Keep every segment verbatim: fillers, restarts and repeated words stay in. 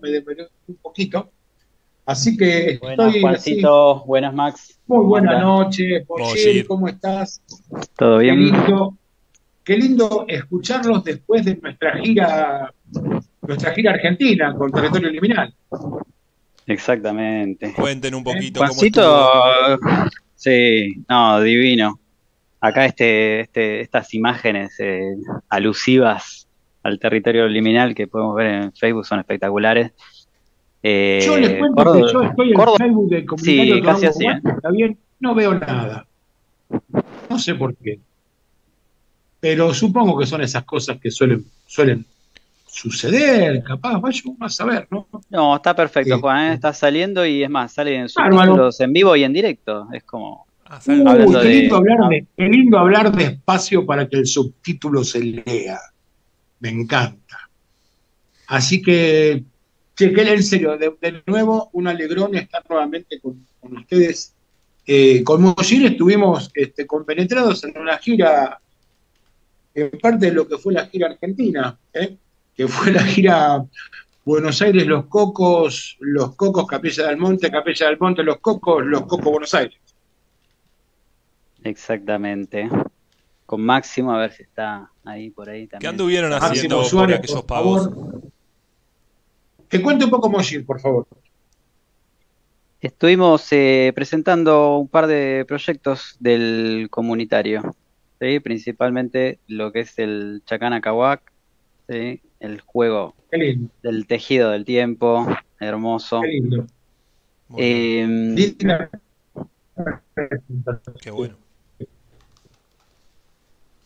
me demoré un poquito. Así que buenas, estoy... Juancito, así. Buenas, Max. Muy buenas noches, Boyer, ¿cómo estás? ¿Todo bien? Qué lindo, qué lindo escucharlos después de nuestra gira, nuestra gira argentina con Territorio Liminal. Exactamente. Cuenten un poquito. ¿Eh? Juancito, ¿cómo sí, no, divino. Acá este, este, estas imágenes eh, alusivas al Territorio Liminal que podemos ver en Facebook son espectaculares. Eh, yo les cuento Córdoba, que yo estoy en Córdoba, Facebook del comunitario, sí, casi así, ¿eh? Está bien, no veo nada. No sé por qué. Pero supongo que son esas cosas que suelen, suelen suceder, capaz, vaya uno a saber, ¿no? No, está perfecto, sí. Juan, ¿eh? Está saliendo y es más, salen en sus títulos en vivo y en directo. Es como... Ah, Uy, qué, lindo de, hablar de, qué lindo hablar despacio para que el subtítulo se lea. Me encanta. Así que... Chequele, en serio, de, de nuevo, un alegrón estar nuevamente con, con ustedes. Eh, con Mollín estuvimos este, compenetrados en una gira, en parte de lo que fue la gira argentina, ¿eh? Que fue la gira Buenos Aires, Los Cocos, Los Cocos, Capilla del Monte, Capilla del Monte, Los Cocos, Los Cocos, Buenos Aires. Exactamente. Con Máximo, a ver si está ahí, por ahí también. ¿Qué anduvieron haciendo Máximo Suárez, por aquellos pavos? Te cuento un poco, Moshir, por favor. Estuvimos eh, presentando un par de proyectos del comunitario, ¿sí? Principalmente lo que es el Chakana Kawak, ¿sí? El juego del tejido del tiempo, hermoso. Qué lindo. Eh, Qué bueno.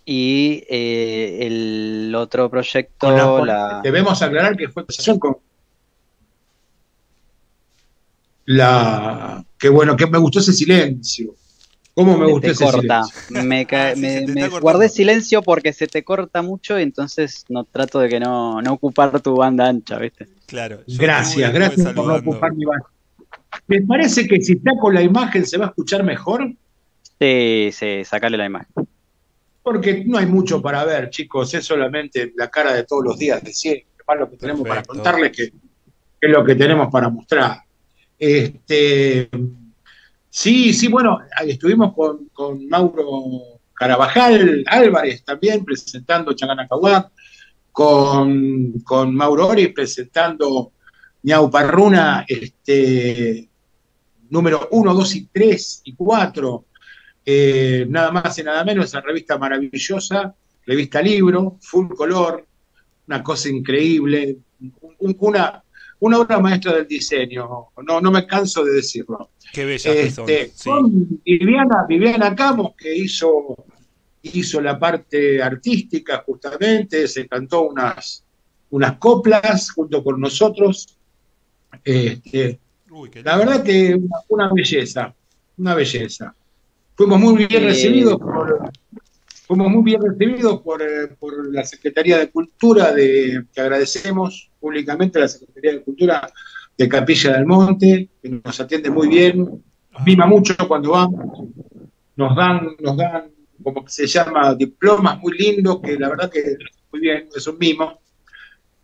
Y eh, el otro proyecto... La... Debemos aclarar que fue con... La... Qué bueno, que me gustó ese silencio. ¿Cómo me gustó ese corta. silencio? Me, ca... sí, me, me guardé silencio porque se te corta mucho y entonces no trato de que no, no ocupar tu banda ancha, ¿viste? Claro. Gracias, gracias por saludando. No ocupar mi banda. Me parece que si está con la imagen se va a escuchar mejor. Sí, sí, sacale la imagen. Porque no hay mucho para ver, chicos, es solamente la cara de todos los días de siempre, más lo que tenemos Perfecto. para contarles que, que es lo que tenemos para mostrar. Este, sí, sí, bueno, estuvimos con, con Mauro Carabajal Álvarez también presentando Chakana Kawak, con, con Mauro Ori presentando Ñawpa Runa, este, número uno, dos y tres y cuatro, eh, nada más y nada menos, esa revista maravillosa, revista libro, full color, una cosa increíble, un, una... Una obra maestra del diseño, no, no me canso de decirlo. Qué bella este, sí. Con Viviana, Viviana Camos, que hizo, hizo la parte artística justamente, se cantó unas, unas coplas junto con nosotros. Este, Uy, qué la verdad que una, una belleza, una belleza. Fuimos muy bien eh... recibidos por... Fuimos muy bien recibidos por, por la Secretaría de Cultura, de, que agradecemos públicamente a la Secretaría de Cultura de Capilla del Monte, que nos atiende muy bien, mima mucho cuando vamos, nos dan, nos dan, como que se llama, diplomas muy lindos, que la verdad que muy bien, es un mimo.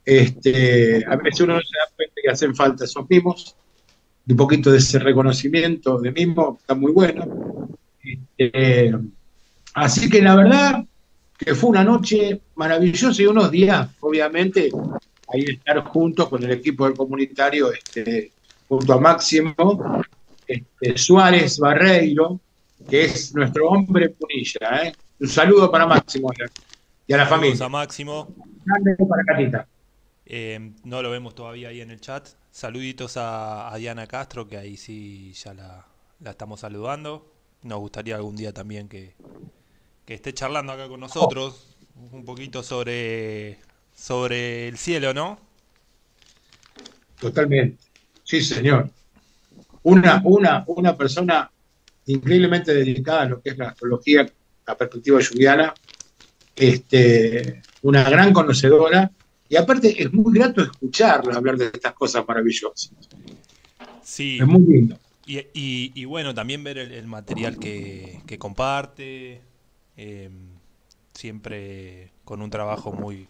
Este, a veces uno no se da cuenta que hacen falta esos mimos, un poquito de ese reconocimiento de mimo, está muy bueno. Este, Así que la verdad que fue una noche maravillosa y unos días, obviamente, ahí estar juntos con el equipo del comunitario, este, junto a Máximo, este, Suárez Barreiro, que es nuestro hombre punilla, ¿eh? Un saludo para Máximo y a la familia. Saludos a Máximo. Para Catita. Eh, no lo vemos todavía ahí en el chat. Saluditos a, a Diana Castro, que ahí sí ya la, la estamos saludando. Nos gustaría algún día también que... que esté charlando acá con nosotros un poquito sobre, sobre el cielo, ¿no? Totalmente, sí señor. Una, una, una persona increíblemente dedicada a lo que es la astrología, la perspectiva yuviana, este, una gran conocedora, y aparte es muy grato escucharla hablar de estas cosas maravillosas. Sí. Es muy lindo. Y, y, y bueno, también ver el, el material que, que comparte... Eh, siempre con un trabajo muy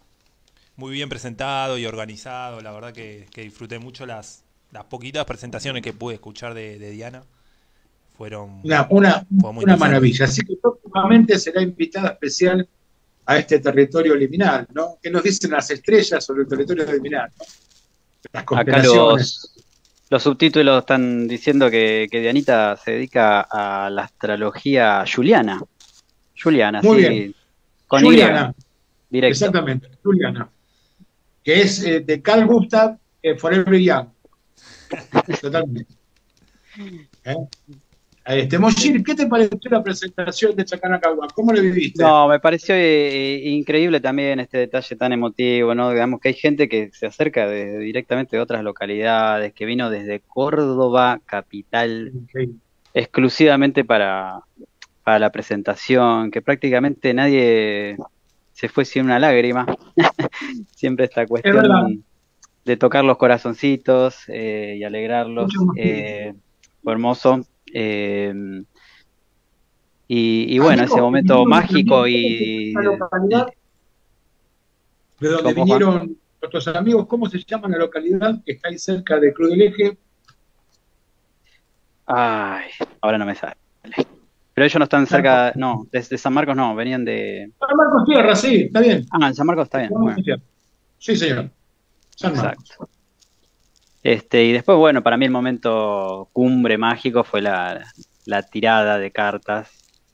muy bien presentado y organizado. La verdad que, que disfruté mucho las, las poquitas presentaciones que pude escuchar de, de Diana. Fueron una, una, una maravilla. Así que próximamente será invitada especial a este territorio liminal, ¿no? ¿Qué nos dicen las estrellas sobre el territorio liminal, ¿no? Las constelaciones. Acá los, los subtítulos están diciendo que, que Dianita se dedica a la astrología juliana. Juliana, muy sí. Bien. Con Juliana. Directo. Exactamente, Juliana. Que es eh, de Carl Gustav eh, Forever Young. Totalmente. ¿Eh? Este, Moshir, ¿qué te pareció la presentación de Chakana Kawak? ¿Cómo lo viviste? No, me pareció eh, increíble también este detalle tan emotivo, ¿no? Digamos que hay gente que se acerca de, directamente de otras localidades, que vino desde Córdoba, capital, okay, exclusivamente para, para la presentación, que prácticamente nadie se fue sin una lágrima. Siempre esta cuestión de tocar los corazoncitos eh, y alegrarlos. Eh, fue hermoso. Eh, y, y bueno, amigo, ese momento amigo, mágico amigo, y... De donde vinieron Juan? Nuestros amigos, ¿cómo se llama la localidad que está ahí cerca de Cruz del Eje? Ay, ahora no me sale. Pero ellos no están cerca, no, desde San Marcos no, venían de... San Marcos Tierra, sí, está bien. Ah, en San Marcos está bien. Bueno. Sí, señor. San Marcos. Exacto. Este, y después, bueno, para mí el momento cumbre mágico fue la, la tirada de cartas,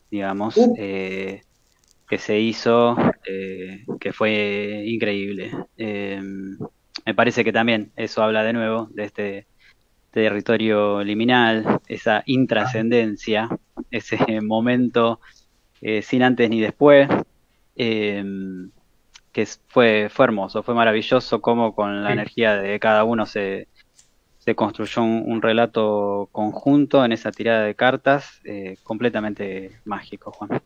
digamos, uh. eh, que se hizo, eh, que fue increíble. Eh, me parece que también eso habla de nuevo de este territorio liminal, esa intrascendencia, ese momento eh, sin antes ni después, eh, que fue, fue hermoso, fue maravilloso cómo con la sí. energía de cada uno se... se construyó un, un relato conjunto en esa tirada de cartas, eh, completamente mágico, Juan.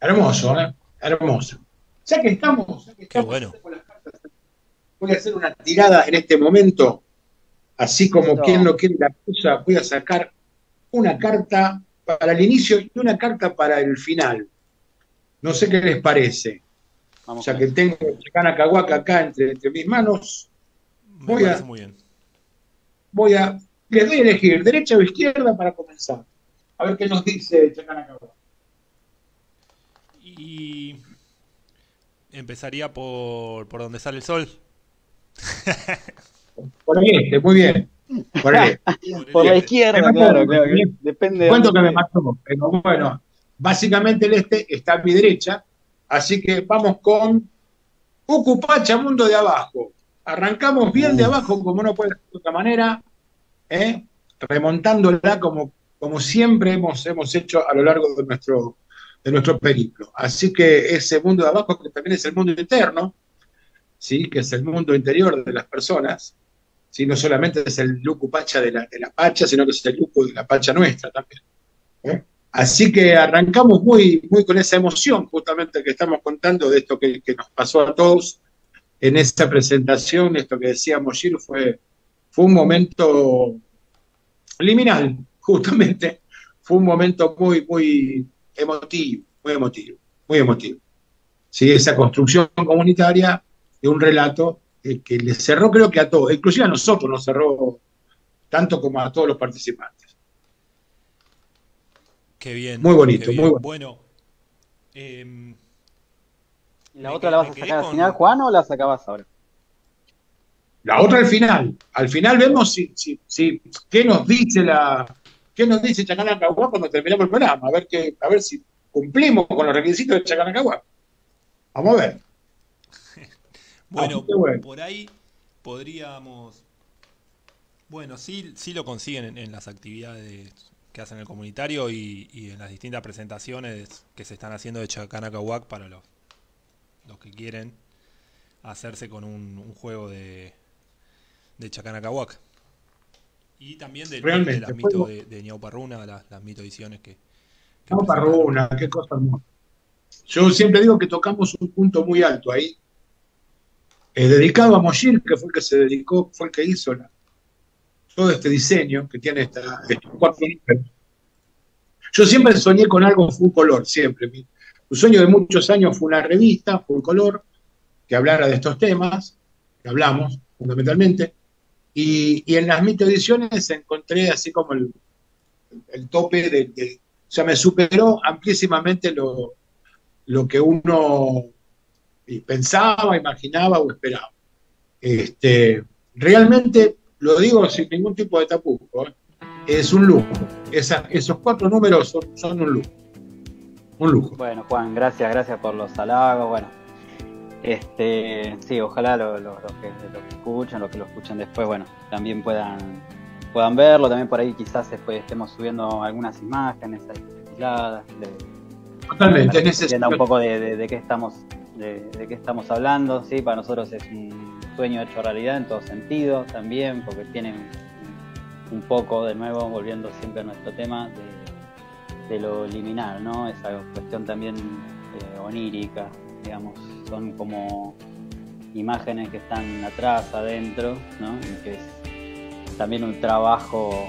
Hermoso, ¿eh? Hermoso. Ya que estamos, ya que estamos bueno. con las cartas, voy a hacer una tirada en este momento, así como no. quien no quiere la cosa, voy a sacar una carta para el inicio y una carta para el final. No sé qué les parece. Vamos ya que tengo Chakana Kawak acá entre, entre mis manos, Me voy a... Muy bien. Voy a, les doy a elegir derecha o izquierda para comenzar. A ver qué nos dice Chakana Kawak. Y empezaría por, por donde sale el sol. Por el este, muy bien. Por, el este. por la izquierda, claro, claro. Depende. Cuento de que me mató, pero bueno, básicamente el este está a mi derecha, así que vamos con Ukupacha, mundo de abajo. Arrancamos bien de abajo, como no puede ser de otra manera, ¿eh? Remontándola como, como siempre hemos, hemos hecho a lo largo de nuestro, de nuestro periplo. Así que ese mundo de abajo, que también es el mundo interno, ¿sí? Que es el mundo interior de las personas, ¿sí? No solamente es el Luku Pacha de la, de la Pacha, sino que es el Luku de la Pacha nuestra también, ¿eh? Así que arrancamos muy, muy con esa emoción justamente que estamos contando de esto que, que nos pasó a todos. En esta presentación, esto que decía Moshir, fue, fue un momento liminal, justamente. Fue un momento muy, muy emotivo, muy emotivo, muy emotivo. Sí, esa construcción comunitaria de un relato eh, que le cerró, creo que a todos, inclusive a nosotros nos cerró, tanto como a todos los participantes. Qué bien. Muy bonito, bien. Muy bonito. Bueno. Eh... ¿La me otra la vas a sacar con... al final, Juan, o la sacabas ahora? La otra al final. Al final vemos si, si, si qué nos dice la qué nos dice Chakana Kawak cuando terminamos el programa. A ver, que, a ver si cumplimos con los requisitos de Chakana Kawak. Vamos a ver. Bueno, bueno, por ahí podríamos... Bueno, sí, sí lo consiguen en, en las actividades que hacen el comunitario y, y en las distintas presentaciones que se están haciendo de Chakana Kawak para los... los que quieren hacerse con un, un juego de, de Chakana Kawak. Y también de, de las mitos de, de Ñawpa Runa, las, las mitoediciones que... que Ñawpa Runa, qué cosa hermosa. Yo siempre digo que tocamos un punto muy alto ahí. Eh, dedicado a Moshir, que fue el que se dedicó, fue el que hizo la, todo este diseño que tiene esta, estos cuatro libros. Yo siempre soñé con algo full color, siempre. Un sueño de muchos años fue una revista, fue un color, que hablara de estos temas, que hablamos fundamentalmente, y, y en las microediciones encontré así como el, el tope de, de... O sea, me superó amplísimamente lo, lo que uno pensaba, imaginaba o esperaba. Este, realmente, lo digo sin ningún tipo de tapujo, ¿eh? Es un lujo. Esa, esos cuatro números son, son un lujo. Un lujo. Bueno, Juan, gracias, gracias por los halagos. Bueno, este, sí, ojalá los lo, lo que, lo que escuchan, los que lo escuchan después, bueno, también puedan puedan verlo. También por ahí quizás después estemos subiendo algunas imágenes aisladas. De, totalmente, es necesario. Un poco de, de, de qué estamos, de, de qué estamos hablando, sí. Para nosotros es un sueño hecho realidad en todo sentido, también, porque tienen un poco, de nuevo, volviendo siempre a nuestro tema, de, de lo liminal, ¿no? Esa cuestión también eh, onírica, digamos, son como imágenes que están atrás, adentro, ¿no? Y que es también un trabajo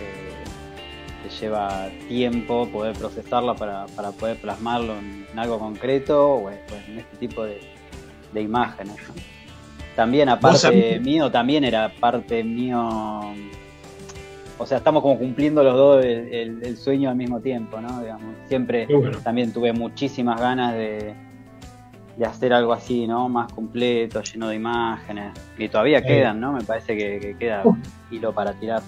que, que lleva tiempo poder procesarla para, para poder plasmarlo en, en algo concreto o en, en este tipo de, de imágenes, ¿no? También, aparte mío, también era parte mío. O sea, estamos como cumpliendo los dos el, el, el sueño al mismo tiempo, ¿no? Digamos, siempre bueno. También tuve muchísimas ganas de, de hacer algo así, ¿no? Más completo, lleno de imágenes. Y todavía eh. quedan, ¿no? Me parece que, que queda uh. hilo para tirar.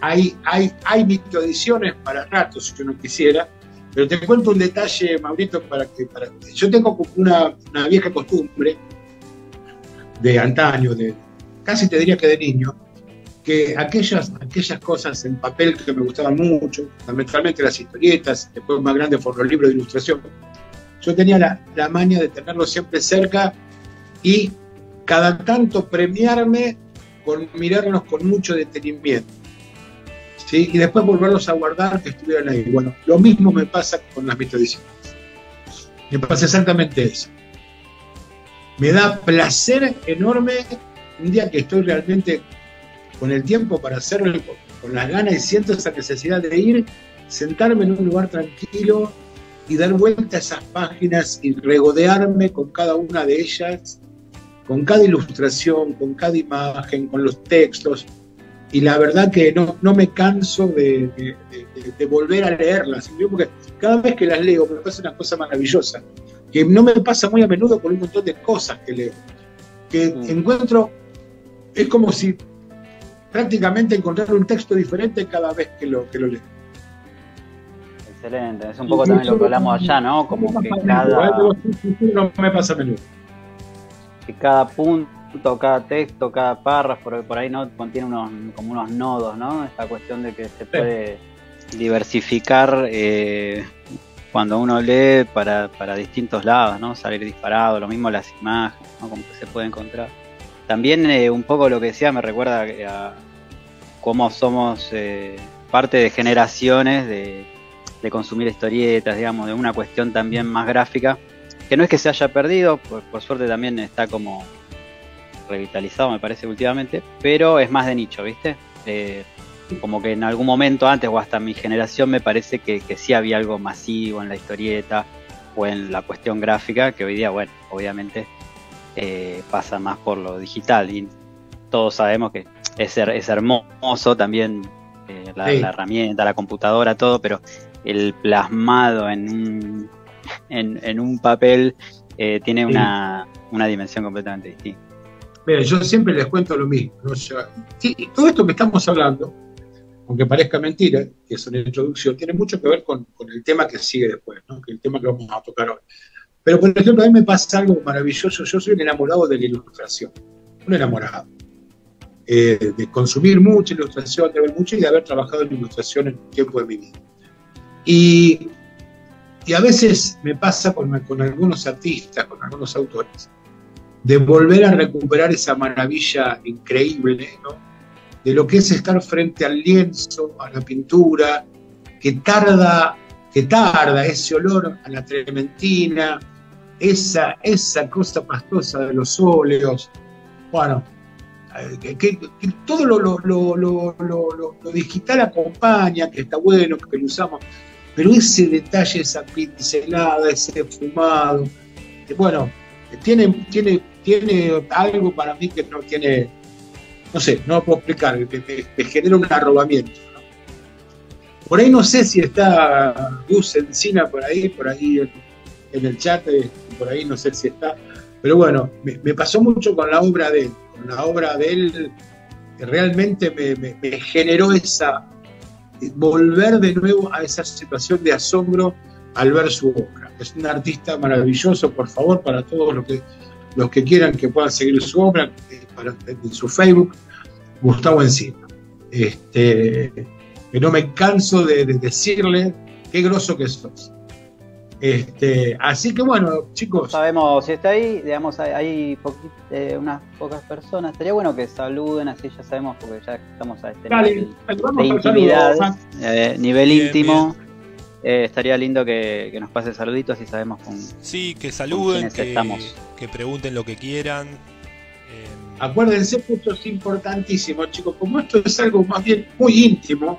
Hay, hay, hay microediciones para rato, si uno quisiera. Pero te cuento un detalle, Maurito, para que... Para... Yo tengo una, una vieja costumbre de antaño, de casi te diría que de niño, que aquellas, aquellas cosas en papel que me gustaban mucho, fundamentalmente las historietas, después más grande fueron los libros de ilustración, yo tenía la, la manía de tenerlo siempre cerca y cada tanto premiarme con mirarlos con mucho detenimiento, ¿sí? Y después volverlos a guardar que estuvieran ahí. Bueno, lo mismo me pasa con las microediciones, me pasa exactamente eso. Me da placer enorme un día que estoy realmente con el tiempo para hacerlo, con las ganas, y siento esa necesidad de ir, sentarme en un lugar tranquilo y dar vuelta a esas páginas y regodearme con cada una de ellas, con cada ilustración, con cada imagen, con los textos. Y la verdad que no, no me canso de, de, de, de volver a leerlas, porque cada vez que las leo me pasa una cosa maravillosa, que no me pasa muy a menudo con un montón de cosas que leo, que mm. encuentro, es como si prácticamente encontrar un texto diferente cada vez que lo, que lo leo. Excelente, es un poco y también lo que hablamos allá, ¿no? Como no que cada... Menudo, ¿eh? No me pasa a menudo. Que cada punto, cada texto, cada párrafo, por ahí no contiene unos, como unos nodos, ¿no? Esta cuestión de que se puede sí. diversificar... Eh, cuando uno lee para, para distintos lados, ¿no? Salir disparado, lo mismo las imágenes, ¿no? Como que se puede encontrar. También eh, un poco lo que decía me recuerda a cómo somos eh, parte de generaciones de, de consumir historietas, digamos, de una cuestión también más gráfica, que no es que se haya perdido, por, por suerte también está como revitalizado, me parece, últimamente, pero es más de nicho, ¿viste? Eh, Como que en algún momento antes o hasta mi generación me parece que, que sí había algo masivo en la historieta o en la cuestión gráfica, que hoy día, bueno, obviamente eh, pasa más por lo digital. Y todos sabemos que es, es hermoso también eh, la, sí. la herramienta, la computadora, todo, pero el plasmado en un, en, en un papel eh, tiene sí. una, una dimensión completamente distinta. Mira, yo siempre les cuento lo mismo, ¿no? O sea, sí, todo esto que estamos hablando, aunque parezca mentira, que es una introducción, tiene mucho que ver con, con el tema que sigue después, ¿no? Que el tema que vamos a tocar hoy. Pero, por ejemplo, a mí me pasa algo maravilloso. Yo soy un enamorado de la ilustración, un enamorado. Eh, de consumir mucha ilustración, de ver mucho y de haber trabajado en ilustración en un tiempo de mi vida. Y, y a veces me pasa con, con algunos artistas, con algunos autores, de volver a recuperar esa maravilla increíble, ¿no? De lo que es estar frente al lienzo, a la pintura, que tarda, que tarda ese olor a la trementina, esa, esa cosa pastosa de los óleos, bueno, que, que, que todo lo, lo, lo, lo, lo, lo digital acompaña, que está bueno, que lo usamos, pero ese detalle, esa pincelada, ese fumado, que, bueno, tiene, tiene, tiene algo para mí que no tiene, no sé, no lo puedo explicar, me, me, me genera un arrobamiento, ¿no? Por ahí no sé si está Gus Encina por ahí, por ahí en, en el chat, por ahí no sé si está, pero bueno, me, me pasó mucho con la obra de él, con la obra de él que realmente me, me, me generó esa, volver de nuevo a esa situación de asombro al ver su obra. Es un artista maravilloso, por favor, para todos los que, los que quieran que puedan seguir su obra, para, en su Facebook, Gustavo Encina. Este, que no me canso de, de decirle qué groso que sos. Este, así que bueno, chicos. No sabemos si está ahí, digamos, hay, hay poquit, eh, unas pocas personas. Estaría bueno que saluden, así ya sabemos, porque ya estamos a este Dale, nivel de intimidad, eh, nivel bien, íntimo. Bien. Eh, estaría lindo que, que nos pase saluditos y sabemos con, sí, que saluden, con que, estamos. Que pregunten lo que quieran. Eh, Acuérdense que esto es importantísimo, chicos. Como esto es algo más bien muy íntimo,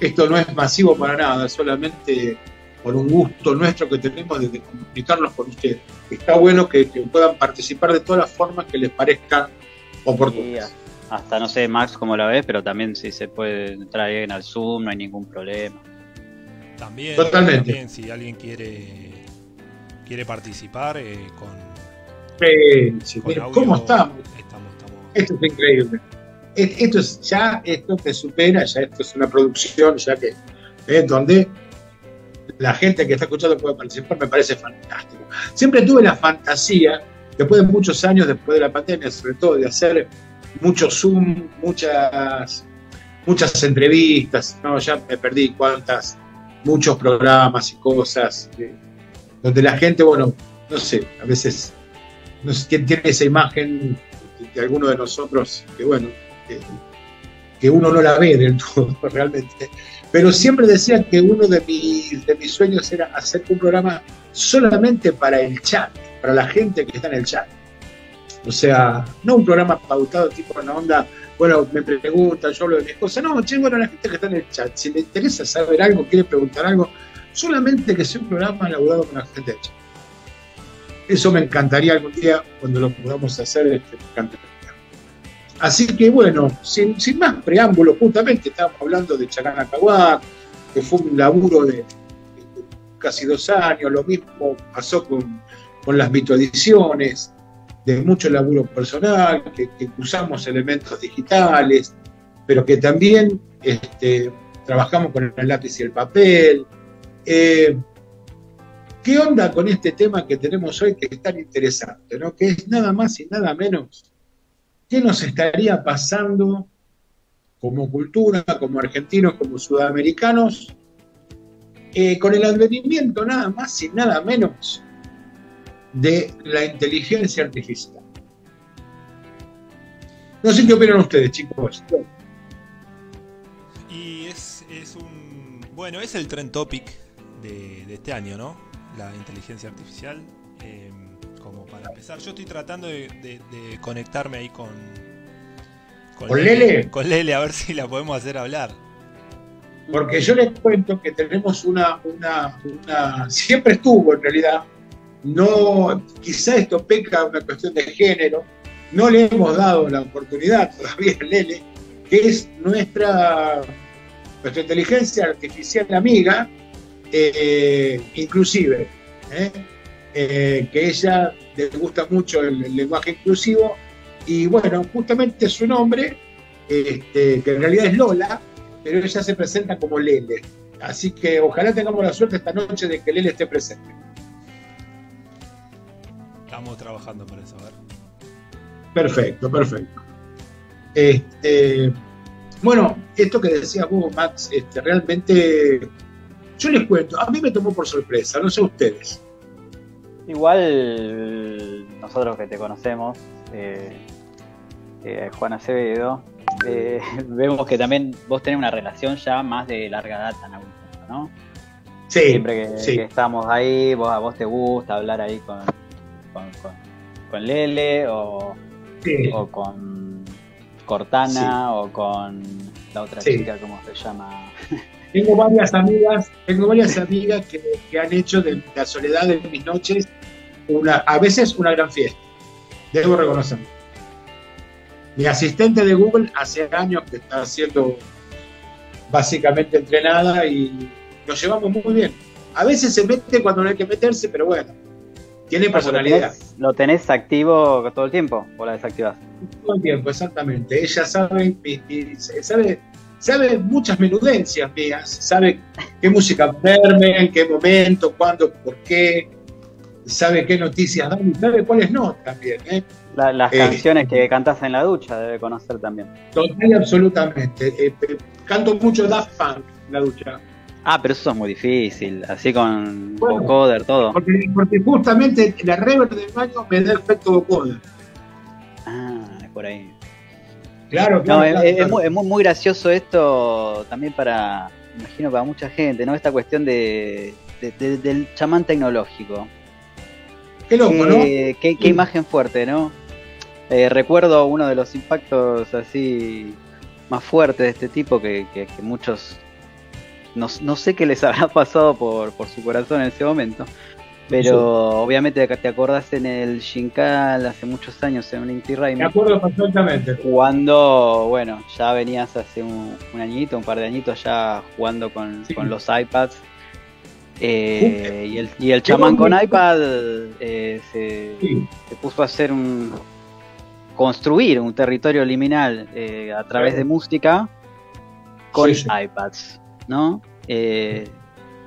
esto no es masivo para nada, solamente por un gusto nuestro que tenemos de comunicarnos con ustedes. Está bueno que, que puedan participar de todas las formas que les parezcan oportunas. Sí, hasta no sé, Max, cómo la ves, pero también si se puede entrar bien al Zoom, no hay ningún problema. También, Totalmente. También, si alguien quiere quiere participar eh, con, sí, sí, con mira, audio, ¿cómo estamos? Estamos, estamos? Esto es increíble. Esto es, ya esto te supera, ya esto es una producción, ya que eh, donde la gente que está escuchando puede participar, me parece fantástico. Siempre tuve la fantasía, después de muchos años, después de la pandemia, sobre todo, de hacer mucho Zoom, muchas, muchas entrevistas, no, ya me perdí cuántas. Muchos programas y cosas eh, donde la gente, bueno, no sé, a veces no sé quién tiene esa imagen de, de alguno de nosotros, que bueno, que, que uno no la ve del todo realmente, pero siempre decía que uno de mis, de mis sueños era hacer un programa solamente para el chat, para la gente que está en el chat. O sea, no un programa pautado tipo una onda, bueno, me preguntan, yo hablo de mis cosas. No, che, bueno, la gente que está en el chat, si le interesa saber algo, quiere preguntar algo, solamente que sea un programa elaborado con la gente del chat. Eso me encantaría algún día, cuando lo podamos hacer, este, me encantaría. Así que, bueno, sin, sin más preámbulos, justamente estábamos hablando de Chakana Kawak, que fue un laburo de, de, de casi dos años, lo mismo pasó con, con las mitoediciones, de mucho laburo personal, que, que usamos elementos digitales, pero que también este, trabajamos con el lápiz y el papel. Eh, ¿Qué onda con este tema que tenemos hoy que es tan interesante, ¿no? Que es nada más y nada menos qué nos estaría pasando como cultura, como argentinos, como sudamericanos, eh, con el advenimiento nada más y nada menos de la inteligencia artificial. No sé qué opinan ustedes, chicos. Y es, es un... Bueno, es el trend topic de, de este año, ¿no? La inteligencia artificial. Eh, como para empezar, yo estoy tratando de, de, de conectarme ahí con... Con, ¿Con Lele? Lele. Con Lele, a ver si la podemos hacer hablar. Porque yo les cuento que tenemos una... una, una... Siempre estuvo, en realidad... No, quizá esto peca de una cuestión de género, no le hemos dado la oportunidad todavía a Lele, que es nuestra, nuestra inteligencia artificial amiga, eh, inclusive, eh, eh, que ella le gusta mucho el, el lenguaje inclusivo, y bueno, justamente su nombre, este, que en realidad es Lola, pero ella se presenta como Lele, así que ojalá tengamos la suerte esta noche de que Lele esté presente. Estamos trabajando para eso, a ver. Perfecto, perfecto. Este, bueno, esto que decías vos, Max, este, realmente, yo les cuento, a mí me tomó por sorpresa, no sé ustedes. Igual, nosotros que te conocemos, eh, eh, Juan Acevedo, eh, vemos que también vos tenés una relación ya más de larga data en algún punto, ¿no? Sí, siempre que, sí. que estamos ahí, vos, a vos te gusta hablar ahí con... Con, con, con Lele o, sí. o con Cortana sí. o con la otra sí. chica, ¿cómo se llama? Tengo varias amigas, tengo varias amigas que, que han hecho de la soledad de mis noches una, a veces una gran fiesta, debo reconocerlo. Mi asistente de Google hace años que está siendo básicamente entrenada y nos llevamos muy bien. A veces se mete cuando no hay que meterse, pero bueno, tiene personalidad. ¿Lo tenés activo todo el tiempo o la desactivás? Todo el tiempo, exactamente. Ella sabe, sabe, sabe muchas menudencias mías, sabe qué música ponerme, en qué momento, cuándo, por qué, sabe qué noticias dar y sabe cuáles no también, ¿eh? La, las eh, canciones que cantás en la ducha debe conocer también. Total y absolutamente. Eh, canto mucho Daft Punk en la ducha. Ah, pero eso es muy difícil, así con bueno, vocoder, todo. Porque, porque justamente la reverb del baño me da efecto vocoder. Ah, es por ahí. Claro, claro. No, claro, es, claro. Es, muy, es muy gracioso esto también para, imagino, para mucha gente, ¿no? Esta cuestión de, de, de del chamán tecnológico. Qué loco, qué, ¿no? Qué, qué imagen fuerte, ¿no? Eh, recuerdo uno de los impactos así más fuertes de este tipo que, que, que muchos... No, no sé qué les habrá pasado por, por su corazón en ese momento, pero sí, obviamente te acordás en el Shincal hace muchos años, en el Inti Raymi. Me acuerdo perfectamente. Cuando, bueno, ya venías hace un, un añito, un par de añitos ya jugando con, sí, con los iPads. Eh, y, el, y el chamán con iPad eh, se, sí. se puso a hacer un. construir un territorio liminal eh, a través de música con sí, sí. iPads. ¿No? Eh,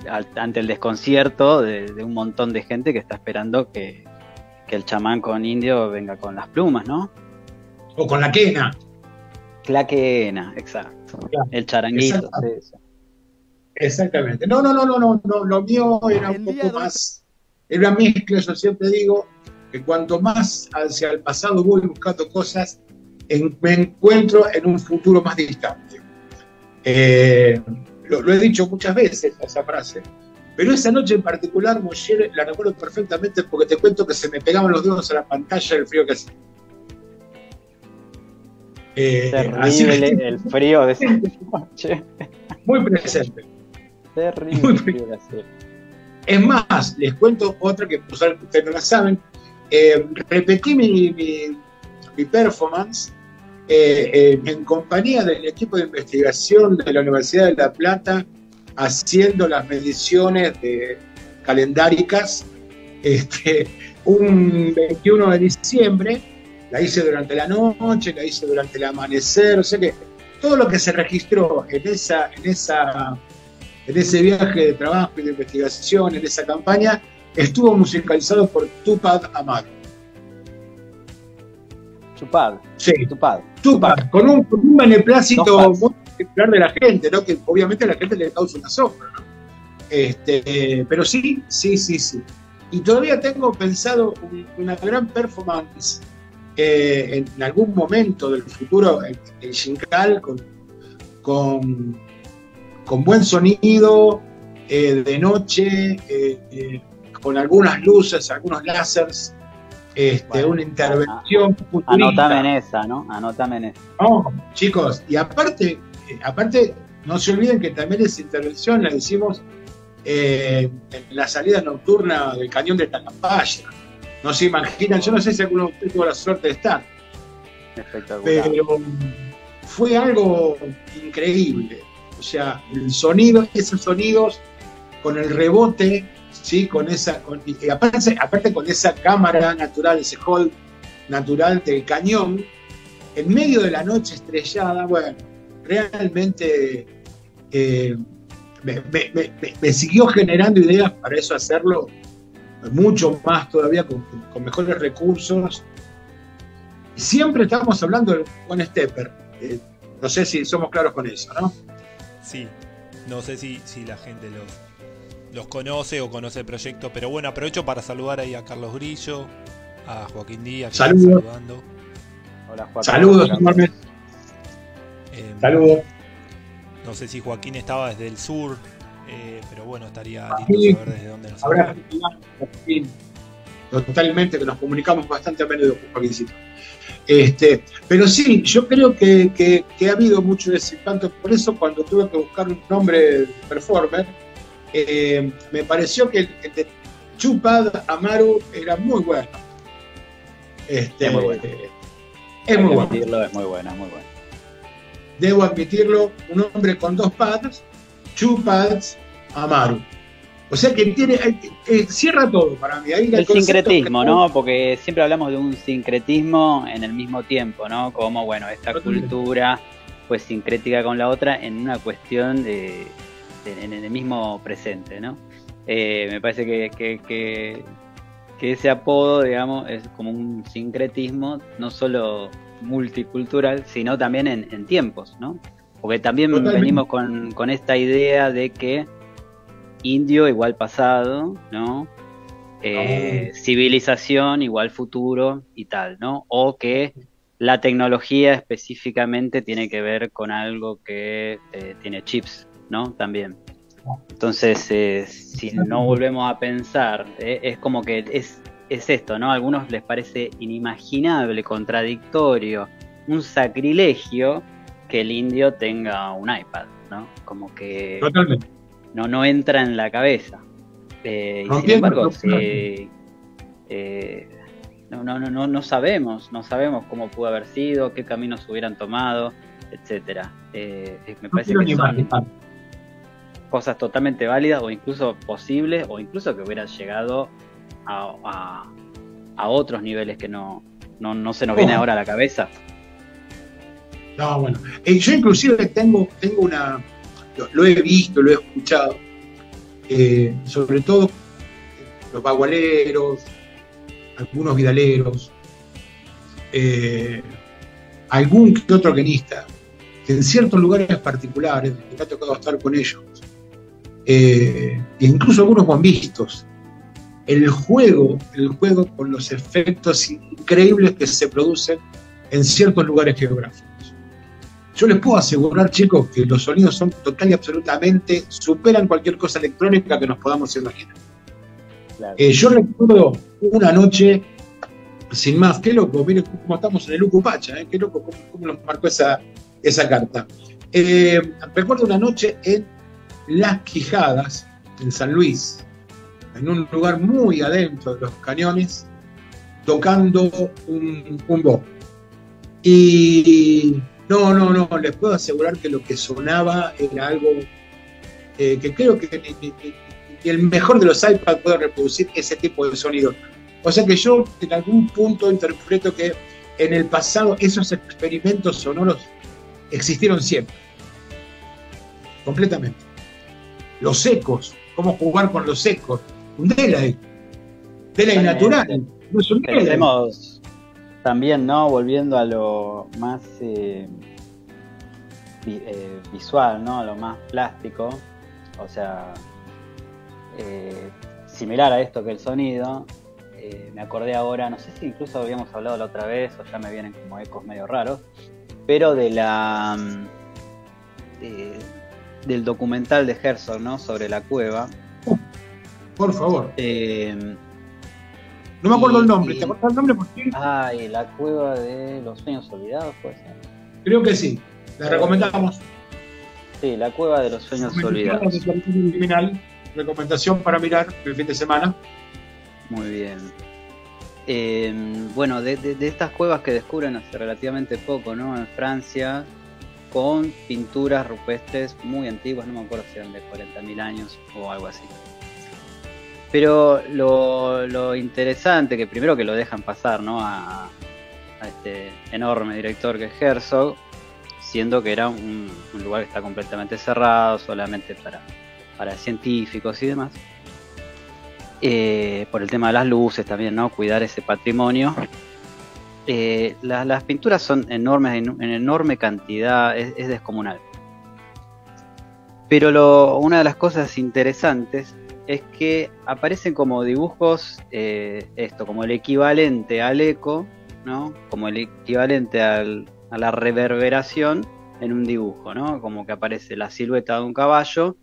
al, ante el desconcierto de, de un montón de gente que está esperando que, que el chamán con indio venga con las plumas, ¿no? O con la quena. La quena, exacto. Claro. El charanguito. Exactamente. Sí, sí. Exactamente. No, no, no, no, no, no. Lo mío era un poco más. Era una mezcla, yo siempre digo que cuanto más hacia el pasado voy buscando cosas, en, me encuentro en un futuro más distante. Eh. Lo, lo he dicho muchas veces, esa frase. Pero esa noche en particular, Moller, la recuerdo perfectamente porque te cuento que se me pegaban los dedos a la pantalla del frío que hacía. Eh, Terrible que... el frío de esa noche. Muy presente. Terrible. Muy presente. Es más, les cuento otra que ustedes no la saben. Eh, repetí mi, mi, mi performance. Eh, eh, en compañía del equipo de investigación de la Universidad de La Plata, haciendo las mediciones de, calendáricas, este, un veintiuno de diciembre, la hice durante la noche, la hice durante el amanecer, o sea que todo lo que se registró en, esa, en, esa, en ese viaje de trabajo y de investigación, en esa campaña, estuvo musicalizado por Tupac Amaru. Tupac, sí. Tupac, Tupac, con un, con un beneplácito muy particular de la gente, ¿no? Que obviamente a la gente le causa una sombra, ¿no? Este, pero sí, sí, sí, sí. Y todavía tengo pensado una gran performance eh, en algún momento del futuro en el Shincal con, con, con buen sonido, eh, de noche, eh, eh, con algunas luces, algunos láseres. Este, bueno, una intervención a, futurista. Anotame en esa, ¿no? Anotame en esa. No, chicos, y aparte, aparte, no se olviden que también esa intervención la hicimos eh, en la salida nocturna del cañón de Tacapaya. No se imaginan, yo no sé si alguno de ustedes tuvo la suerte de estar. Espectacular. Pero fue algo increíble. O sea, el sonido, esos sonidos con el rebote. Sí, con esa, con, y aparte, aparte con esa cámara natural, ese hall natural del cañón, en medio de la noche estrellada, bueno, realmente eh, me, me, me, me siguió generando ideas para eso hacerlo mucho más todavía, con, con mejores recursos. Siempre estamos hablando de One Stepper, eh, no sé si somos claros con eso, ¿no? Sí, no sé si, si la gente lo... los conoce o conoce el proyecto, pero bueno, aprovecho para saludar ahí a Carlos Grillo, a Joaquín Díaz, que saludos. Está saludando. Hola, Joaquín. Saludos, enormes. Eh, saludos. No sé si Joaquín estaba desde el sur, eh, pero bueno, estaría lindo saber desde dónde nos habla. Totalmente, que nos comunicamos bastante a menudo, Joaquincito. Este, pero sí, yo creo que, que, que ha habido mucho desencanto, por eso cuando tuve que buscar un nombre de performer, Eh, me pareció que el, el, Tupac Amaru era muy bueno. Este, es muy bueno. Es muy bueno. Admitirlo, es muy bueno, es muy bueno. Debo admitirlo, un hombre con dos pads, Tupac Amaru. O sea que tiene, eh, cierra todo para mí. Ahí el sincretismo, que... ¿no? Porque siempre hablamos de un sincretismo en el mismo tiempo, ¿no? Como, bueno, esta no, cultura fue sincrética con la otra en una cuestión de, de en el mismo presente, ¿no? Eh, me parece que, que, que, que ese apodo, digamos, es como un sincretismo no solo multicultural, sino también en, en tiempos, ¿no? Porque también Totalmente. venimos con, con esta idea de que indio igual pasado, ¿no? Eh, oh. Civilización igual futuro y tal, ¿no? O que la tecnología específicamente tiene que ver con algo que eh, tiene chips, ¿no? También. Entonces, eh, si no volvemos a pensar, eh, es como que es, es esto, ¿no? A algunos les parece inimaginable, contradictorio, un sacrilegio que el indio tenga un iPad, ¿no? Como que... Totalmente. No, no entra en la cabeza. Eh, y no, sin embargo, no, eh, eh, no, no, no, no sabemos, no sabemos cómo pudo haber sido, qué caminos hubieran tomado, etcétera. Eh, me no parece que son mal. cosas totalmente válidas o incluso posibles, o incluso que hubieran llegado a, a, a otros niveles que no, no, no se nos oh. viene ahora a la cabeza. No, bueno. Eh, yo inclusive tengo, tengo una... Lo, lo he visto, lo he escuchado, eh, sobre todo los bagualeros, algunos vidaleros, eh, algún que otro quenista, que en ciertos lugares particulares, me ha tocado estar con ellos, eh, incluso algunos bombistas, el juego, el juego con los efectos increíbles que se producen en ciertos lugares geográficos. Yo les puedo asegurar, chicos, que los sonidos son total y absolutamente, superan cualquier cosa electrónica que nos podamos imaginar. Claro. Eh, yo recuerdo una noche, sin más, qué loco, miren cómo estamos en el Ukupacha, ¿eh? Qué loco, cómo, cómo nos marcó esa, esa carta. Eh, recuerdo una noche en Las Quijadas, en San Luis, en un lugar muy adentro de los cañones, tocando un, un bombo. Y... No, no, no, les puedo asegurar que lo que sonaba era algo eh, que creo que ni, ni, ni el mejor de los iPads puede reproducir ese tipo de sonido. O sea que yo en algún punto interpreto que en el pasado esos experimentos sonoros existieron siempre. Completamente. Los ecos, cómo jugar con los ecos. Un delay. Delay natural. No es un delay. También, ¿no? Volviendo a lo más eh, vi, eh, visual, ¿no? A lo más plástico, o sea, eh, similar a esto que el sonido, eh, me acordé ahora, no sé si incluso habíamos hablado la otra vez, o ya me vienen como ecos medio raros, pero de la de, del documental de Herzog, ¿no? Sobre la cueva. Uh, por favor. Eh, No me acuerdo y, el nombre, y, ¿te acuerdas el nombre? ¿Por qué? Ah, y la Cueva de los Sueños Olvidados, puede ser. Creo que sí, la recomendamos. Sí, la Cueva de los Sueños Olvidados. De Territorio Liminal, recomendación para mirar el fin de semana. Muy bien. Eh, bueno, de, de, de estas cuevas que descubren hace relativamente poco, ¿no? En Francia, con pinturas rupestres muy antiguas, no me acuerdo si eran de cuarenta mil años o algo así. Pero lo, lo interesante, que primero que lo dejan pasar, ¿no? A, a este enorme director que es Herzog, siendo que era un, un lugar que está completamente cerrado, solamente para, para científicos y demás. Eh, por el tema de las luces también, ¿no? Cuidar ese patrimonio. Eh, la, las pinturas son enormes, en, en enorme cantidad, es, es descomunal. Pero lo, una de las cosas interesantes es que aparecen como dibujos, eh, esto, como el equivalente al eco, ¿no? Como el equivalente al, a la reverberación en un dibujo, ¿no? Como que aparece la silueta de un caballo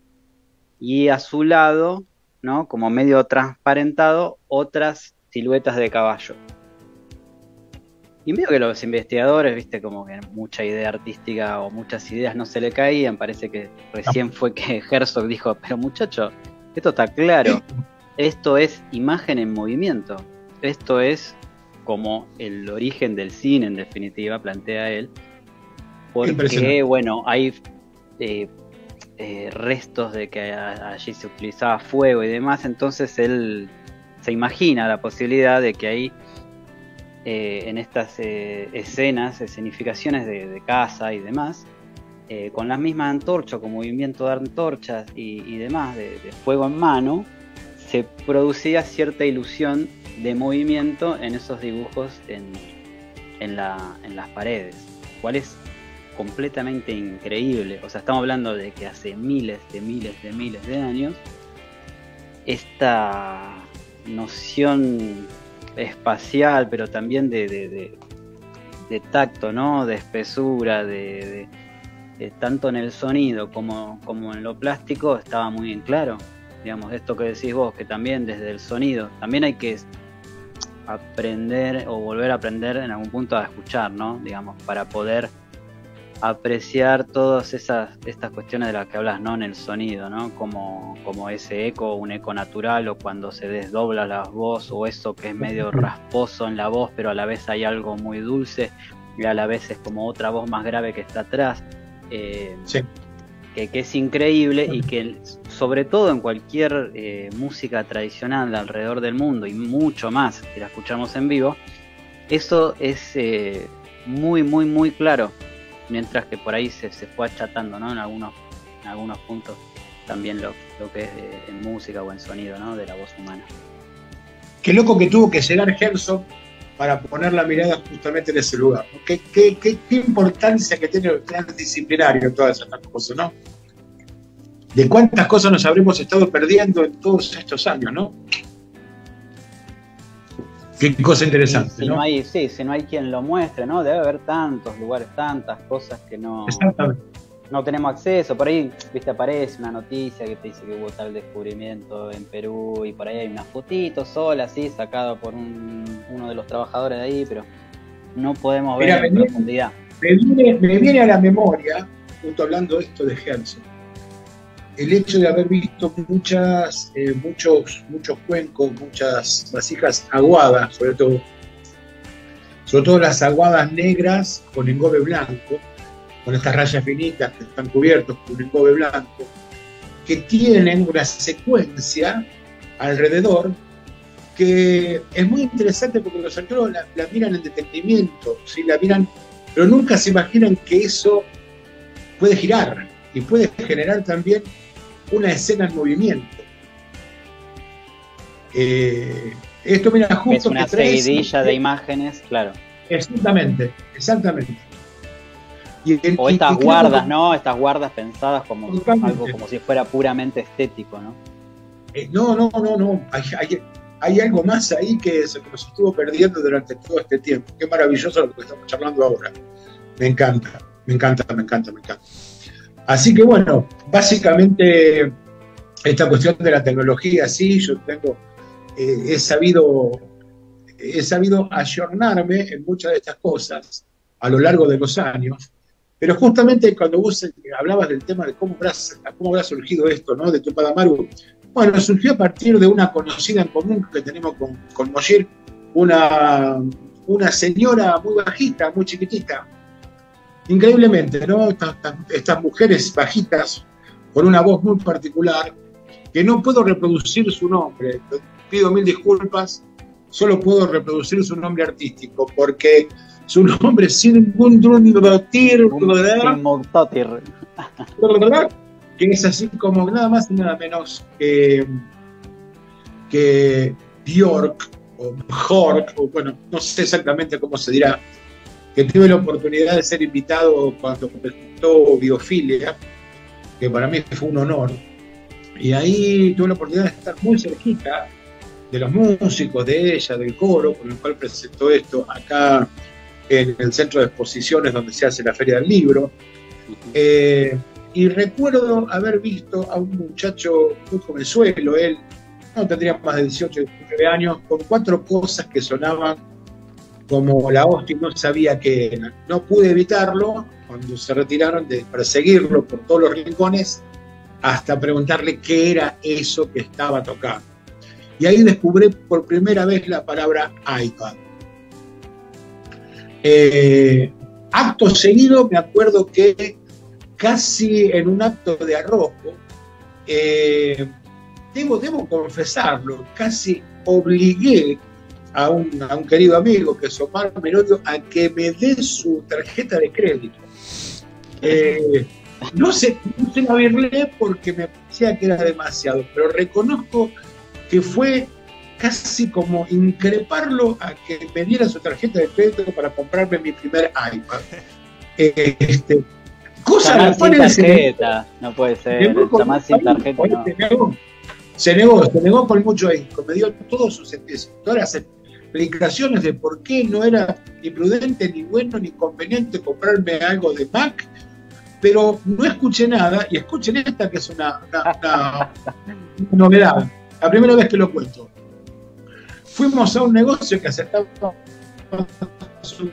y a su lado, ¿no? Como medio transparentado, otras siluetas de caballo. Y veo que los investigadores, viste, como que mucha idea artística o muchas ideas no se le caían, parece que recién fue que Herzog dijo, pero muchacho, esto está claro, Esto es imagen en movimiento. Esto es como el origen del cine, en definitiva, plantea él. Porque, bueno, hay eh, eh, restos de que allí se utilizaba fuego y demás. Entonces él se imagina la posibilidad de que hay eh, en estas eh, escenas, escenificaciones de, de casa y demás, eh, con las mismas antorchas, con movimiento de antorchas y, y demás, de, de fuego en mano, se producía cierta ilusión de movimiento en esos dibujos en, en, la, en las paredes, cual es completamente increíble. O sea, estamos hablando de que hace miles de miles de miles de años esta noción espacial, pero también de, de, de, de tacto, ¿no? De espesura, de, de, de tanto en el sonido como, como en lo plástico, estaba muy bien claro. Digamos, esto que decís vos, que también desde el sonido, también hay que aprender o volver a aprender en algún punto a escuchar, ¿no? Digamos, para poder apreciar todas esas estas cuestiones de las que hablas, ¿no? En el sonido, ¿no? Como, como ese eco, un eco natural, o cuando se desdobla la voz, o eso que es medio rasposo en la voz, pero a la vez hay algo muy dulce, y a la vez es como otra voz más grave que está atrás. Eh, sí. Que, que es increíble y que sobre todo en cualquier eh, música tradicional de alrededor del mundo y mucho más que la escuchamos en vivo, eso es eh, muy muy muy claro, mientras que por ahí se, se fue achatando, ¿no? En algunos, en algunos puntos también lo, lo que es eh, en música o en sonido, ¿no? De la voz humana. Qué loco que tuvo que llegar Herzog para poner la mirada justamente en ese lugar. Qué, qué, qué, qué importancia que tiene el transdisciplinario, todas estas cosas, ¿no? De cuántas cosas nos habremos estado perdiendo en todos estos años, ¿no? Qué cosa interesante, si ¿no? no hay, sí, si no hay quien lo muestre, ¿no? Debe haber tantos lugares, tantas cosas que no... Exactamente. No tenemos acceso. Por ahí, viste, aparece una noticia que te dice que hubo tal descubrimiento en Perú y por ahí hay unas fotitos sola, así, sacado por un, uno de los trabajadores de ahí, pero no podemos ver. Mira, en me profundidad. Viene, me, viene, me viene a la memoria, justo hablando de esto de Herzog, el hecho de haber visto muchas, eh, muchos, muchos cuencos, muchas vasijas aguadas, sobre todo, sobre todo las aguadas negras con engobe blanco, con estas rayas finitas que están cubiertos con un engobe blanco, que tienen una secuencia alrededor que es muy interesante porque los arqueólogos la, la miran en detenimiento, ¿sí? La miran, pero nunca se imaginan que eso puede girar y puede generar también una escena en movimiento. Eh, esto mira justo es una que trae seguidilla esa, de imágenes, claro. Exactamente, exactamente. Y el, o estas y, guardas, ¿no? Estas guardas pensadas como algo como si fuera puramente estético, ¿no? Eh, no, no, no, no. Hay, hay, hay algo más ahí que se nos estuvo perdiendo durante todo este tiempo. Qué maravilloso lo que estamos charlando ahora. Me encanta, me encanta, me encanta, me encanta. Así que bueno, básicamente esta cuestión de la tecnología, sí, yo tengo, eh, he sabido, he sabido ayornarme en muchas de estas cosas a lo largo de los años. Pero justamente cuando vos hablabas del tema de cómo habrá, cómo habrá surgido esto, ¿no? De Tupac Amaru, bueno, surgió a partir de una conocida en común que tenemos con, con Moshir, una, una señora muy bajita, muy chiquitita. Increíblemente, ¿no? Estas, estas mujeres bajitas, con una voz muy particular, que no puedo reproducir su nombre, pido mil disculpas, solo puedo reproducir su nombre artístico, porque... su nombre sin que es así como nada más y nada menos que, que Bjork o Bjork, o bueno, no sé exactamente cómo se dirá, que tuve la oportunidad de ser invitado cuando presentó Biofilia, que para mí fue un honor, y ahí tuve la oportunidad de estar muy cerquita de los músicos, de ella, del coro, con el cual presentó esto acá en el centro de exposiciones donde se hace la Feria del Libro. Eh, y recuerdo haber visto a un muchacho muy jovenzuelo, él no tendría más de dieciocho, diecinueve años, con cuatro cosas que sonaban como la hostia y no sabía qué eran. No pude evitarlo cuando se retiraron de perseguirlo por todos los rincones hasta preguntarle qué era eso que estaba tocando. y ahí descubrí por primera vez la palabra iPad. Eh, acto seguido me acuerdo que casi en un acto de arrojo, eh, debo, debo confesarlo, casi obligué a un, a un querido amigo que es Omar Merodio a que me dé su tarjeta de crédito. Eh, no sé, no sé la verle porque me parecía que era demasiado, pero reconozco que fue casi como increparlo a que me diera su tarjeta de crédito para comprarme mi primer iPad. Eh, este, cosa la cual tarjeta, se... no puede ser, jamás sin tarjeta. No. Se, negó, se negó, se negó con mucho ahínco, me dio todos sus, todas las explicaciones de por qué no era ni prudente, ni bueno, ni conveniente comprarme algo de Mac, pero no escuché nada, y escuchen esta que es una, una, una, una novedad, la primera vez que lo cuento. Fuimos a un negocio que aceptaba su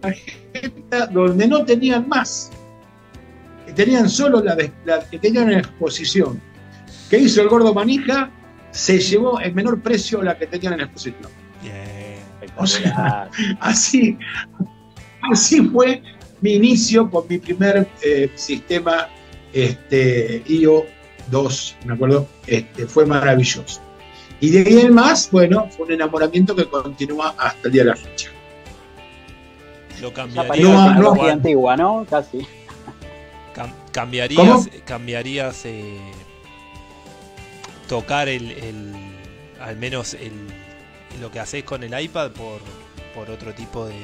tarjeta donde no tenían más, tenían solo la, de, la que tenían en exposición. ¿Qué hizo el gordo manija? Se llevó el menor precio la que tenían en exposición. Yeah, o sea, así, así fue mi inicio con mi primer eh, sistema este, i O dos, ¿me acuerdo? Este, fue maravilloso. Y de ahí en más, bueno, fue un enamoramiento que continúa hasta el día de la fecha. Lo cambiaría. No, no, no, antigua, ¿no? Casi. Cam cambiarías, ¿Cómo? cambiarías eh, tocar el, el, al menos el, lo que haces con el iPad por, por otro tipo de,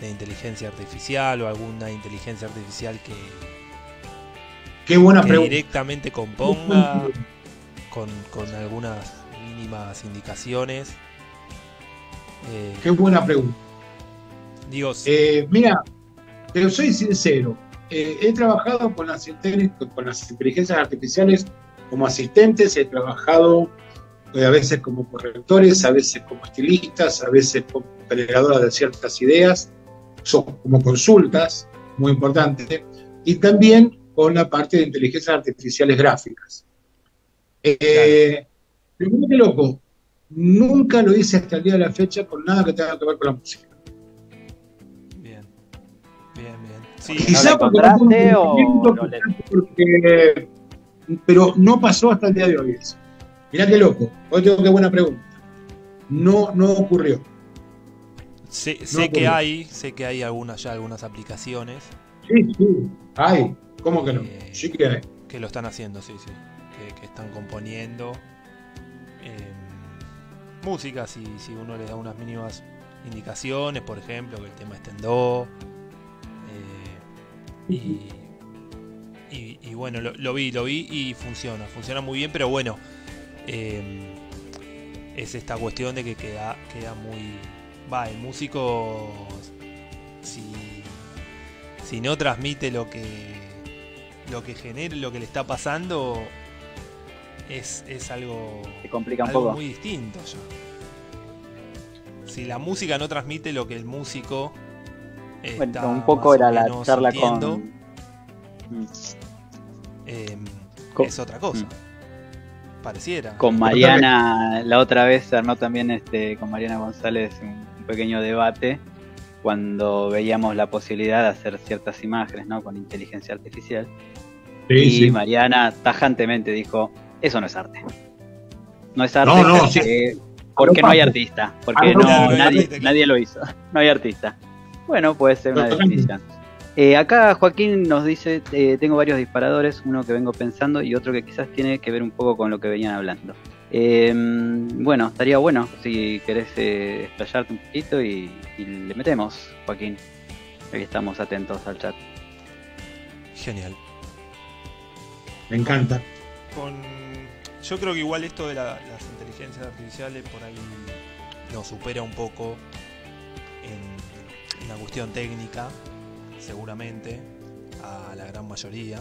de inteligencia artificial o alguna inteligencia artificial que, Qué buena que pregunta. directamente componga con, con algunas mínimas indicaciones. Eh, Qué buena pregunta. Digo, eh, mira, pero soy sincero. Eh, he trabajado con las, con las inteligencias artificiales como asistentes, he trabajado eh, a veces como correctores, a veces como estilistas, a veces como generadoras de ciertas ideas, son como consultas, muy importante, y también con la parte de inteligencias artificiales gráficas. Eh, Pero qué loco, nunca lo hice hasta el día de la fecha con nada que tenga que ver con la música. Bien, bien, bien. Sí. Quizá porque no tengo un conocimiento, porque, pero no pasó hasta el día de hoy eso. Mirá qué loco, hoy tengo que buena pregunta. No, no ocurrió. Sé, sé no ocurrió. que hay, sé que hay algunas ya algunas aplicaciones. Sí, sí, hay. ¿Cómo que no? Eh, sí que hay. Que lo están haciendo, sí, sí. Que, que están componiendo. Eh, música, si, si uno les da unas mínimas indicaciones, por ejemplo, que el tema esté en do. Eh, y, y, y bueno, lo, lo vi, lo vi y funciona, funciona muy bien, pero bueno, eh, es esta cuestión de que queda, queda muy... Va, el músico, si, si no transmite lo que, lo que genera, lo que le está pasando... Es, es algo, se complica un algo poco. muy distinto ya. Si la música no transmite lo que el músico está bueno, un poco era la charla sintiendo, con... Eh, con es otra cosa mm. pareciera con Mariana la otra vez se armó también este con Mariana González un pequeño debate cuando veíamos la posibilidad de hacer ciertas imágenes, ¿no? Con inteligencia artificial. Sí, y sí. Mariana tajantemente dijo, eso no es arte. No es arte no, no, porque, sí. porque no hay artista. Porque ah, no, no, no, nadie, no nadie lo hizo. No hay artista. Bueno, puede ser una definición. Eh, acá Joaquín nos dice, eh, tengo varios disparadores, uno que vengo pensando y otro que quizás tiene que ver un poco con lo que venían hablando. Eh, bueno, estaría bueno si querés eh, explayarte un poquito y, y le metemos, Joaquín. Aquí estamos atentos al chat. Genial. Me encanta. Con, yo creo que igual esto de la, las inteligencias artificiales por ahí nos supera un poco en, en la cuestión técnica, seguramente, a la gran mayoría.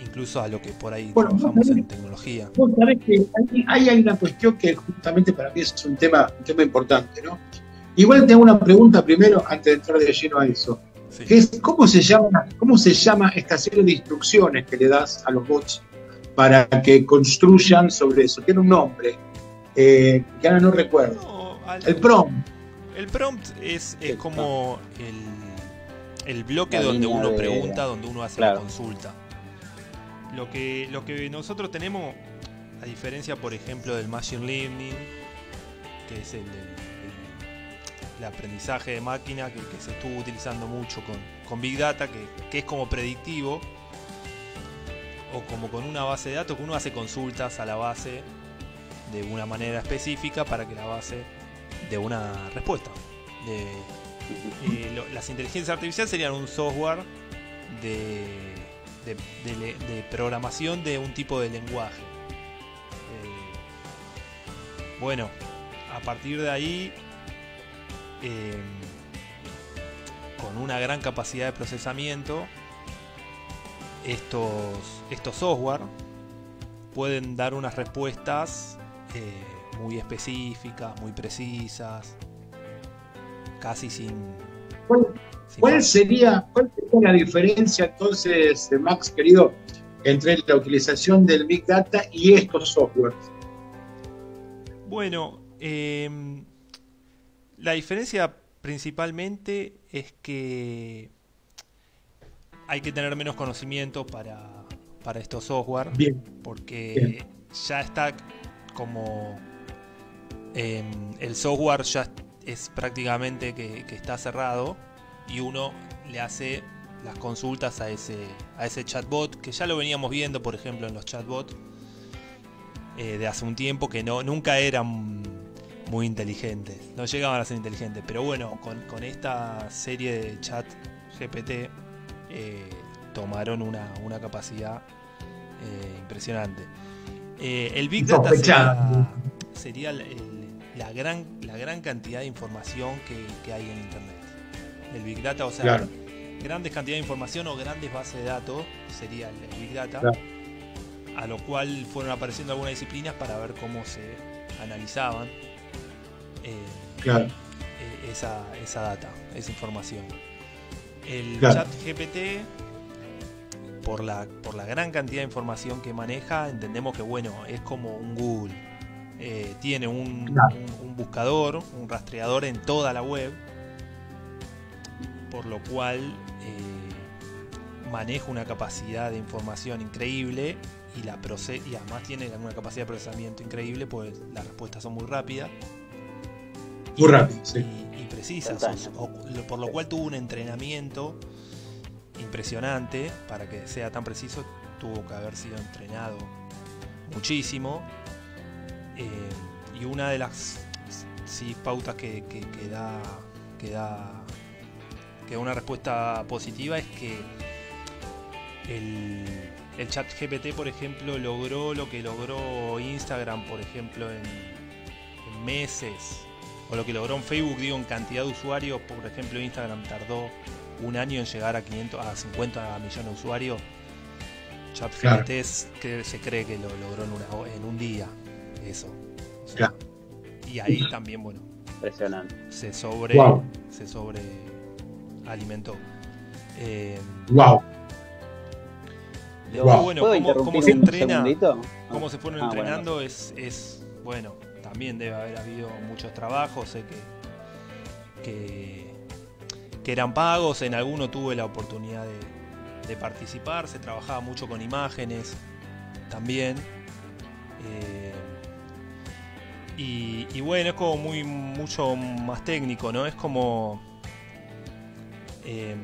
Incluso a lo que por ahí bueno, trabajamos sabés, en tecnología. Vos sabés que hay, hay una cuestión que justamente para mí es un tema, un tema importante, ¿no? Igual tengo una pregunta primero antes de entrar de lleno a eso. Sí. Que es, ¿cómo se llama, cómo se llama esta serie de instrucciones que le das a los bots para que construyan sobre eso. Tiene un nombre, eh, que ahora no recuerdo. No, al, el prompt. El prompt es, es el como prompt. El, el bloque la donde uno de... pregunta, donde uno hace claro. la consulta. Lo que, lo que nosotros tenemos, a diferencia, por ejemplo, del Machine Learning, que es el, el, el, el aprendizaje de máquina que, que se estuvo utilizando mucho con, con Big Data, que, que es como predictivo, o como con una base de datos, que uno hace consultas a la base de una manera específica para que la base dé una respuesta. De, eh, lo, las inteligencias artificiales serían un software de, de, de, de programación de un tipo de lenguaje. Eh, bueno, a partir de ahí, eh, con una gran capacidad de procesamiento, Estos, estos software pueden dar unas respuestas eh, muy específicas, muy precisas, casi sin... ¿Cuál, sin cuál, sería, ¿Cuál sería la diferencia entonces, Max, querido, entre la utilización del Big Data y estos softwares? Bueno, eh, la diferencia principalmente es que hay que tener menos conocimiento para, para estos software. Bien. Porque Bien. ya está como... Eh, el software ya es prácticamente que, que está cerrado y uno le hace las consultas a ese, a ese chatbot, que ya lo veníamos viendo, por ejemplo, en los chatbots eh, de hace un tiempo, que no, nunca eran muy inteligentes. No llegaban a ser inteligentes. Pero bueno, con, con esta serie de chat G P T... Eh, tomaron una, una capacidad eh, impresionante. Eh, el Big Data sería, sería el, el, la, gran, la gran cantidad de información que, que hay en Internet. El Big Data, o sea, claro. grandes cantidades de información o grandes bases de datos sería el, el Big Data, claro. a lo cual fueron apareciendo algunas disciplinas para ver cómo se analizaban eh, claro. eh, esa, esa data, esa información. El claro. chat G P T, por la, por la gran cantidad de información que maneja, entendemos que bueno, es como un Google. Eh, tiene un, claro. un, un buscador, un rastreador en toda la web, por lo cual eh, maneja una capacidad de información increíble y, la proces y además tiene una capacidad de procesamiento increíble, pues las respuestas son muy rápidas. Muy rápido, sí. y, y precisas, o, o, por lo cual tuvo un entrenamiento impresionante. Para que sea tan preciso tuvo que haber sido entrenado muchísimo, eh, y una de las sí, pautas que, que, que da que da que una respuesta positiva es que el, el chat G P T, por ejemplo, logró lo que logró Instagram, por ejemplo, en, en meses, o lo que logró en Facebook, digo, en cantidad de usuarios. Por ejemplo, Instagram tardó un año en llegar a quinientos a cincuenta millones de usuarios. ChatGPT claro. que se cree que lo logró en, una, en un día, eso. O sea, claro. Y ahí también, bueno, impresionante. Se sobre, wow. se sobre alimentó. Eh, wow. Luego, wow. Bueno, ¿Puedo cómo, cómo se entrena, segundito? cómo se fueron ah, entrenando bueno. es, es bueno. También debe haber habido muchos trabajos, sé que, que, que eran pagos. En alguno tuve la oportunidad de, de participar. Se trabajaba mucho con imágenes también. Eh, y, y bueno, es como muy, mucho más técnico, ¿no? Es como... Eh,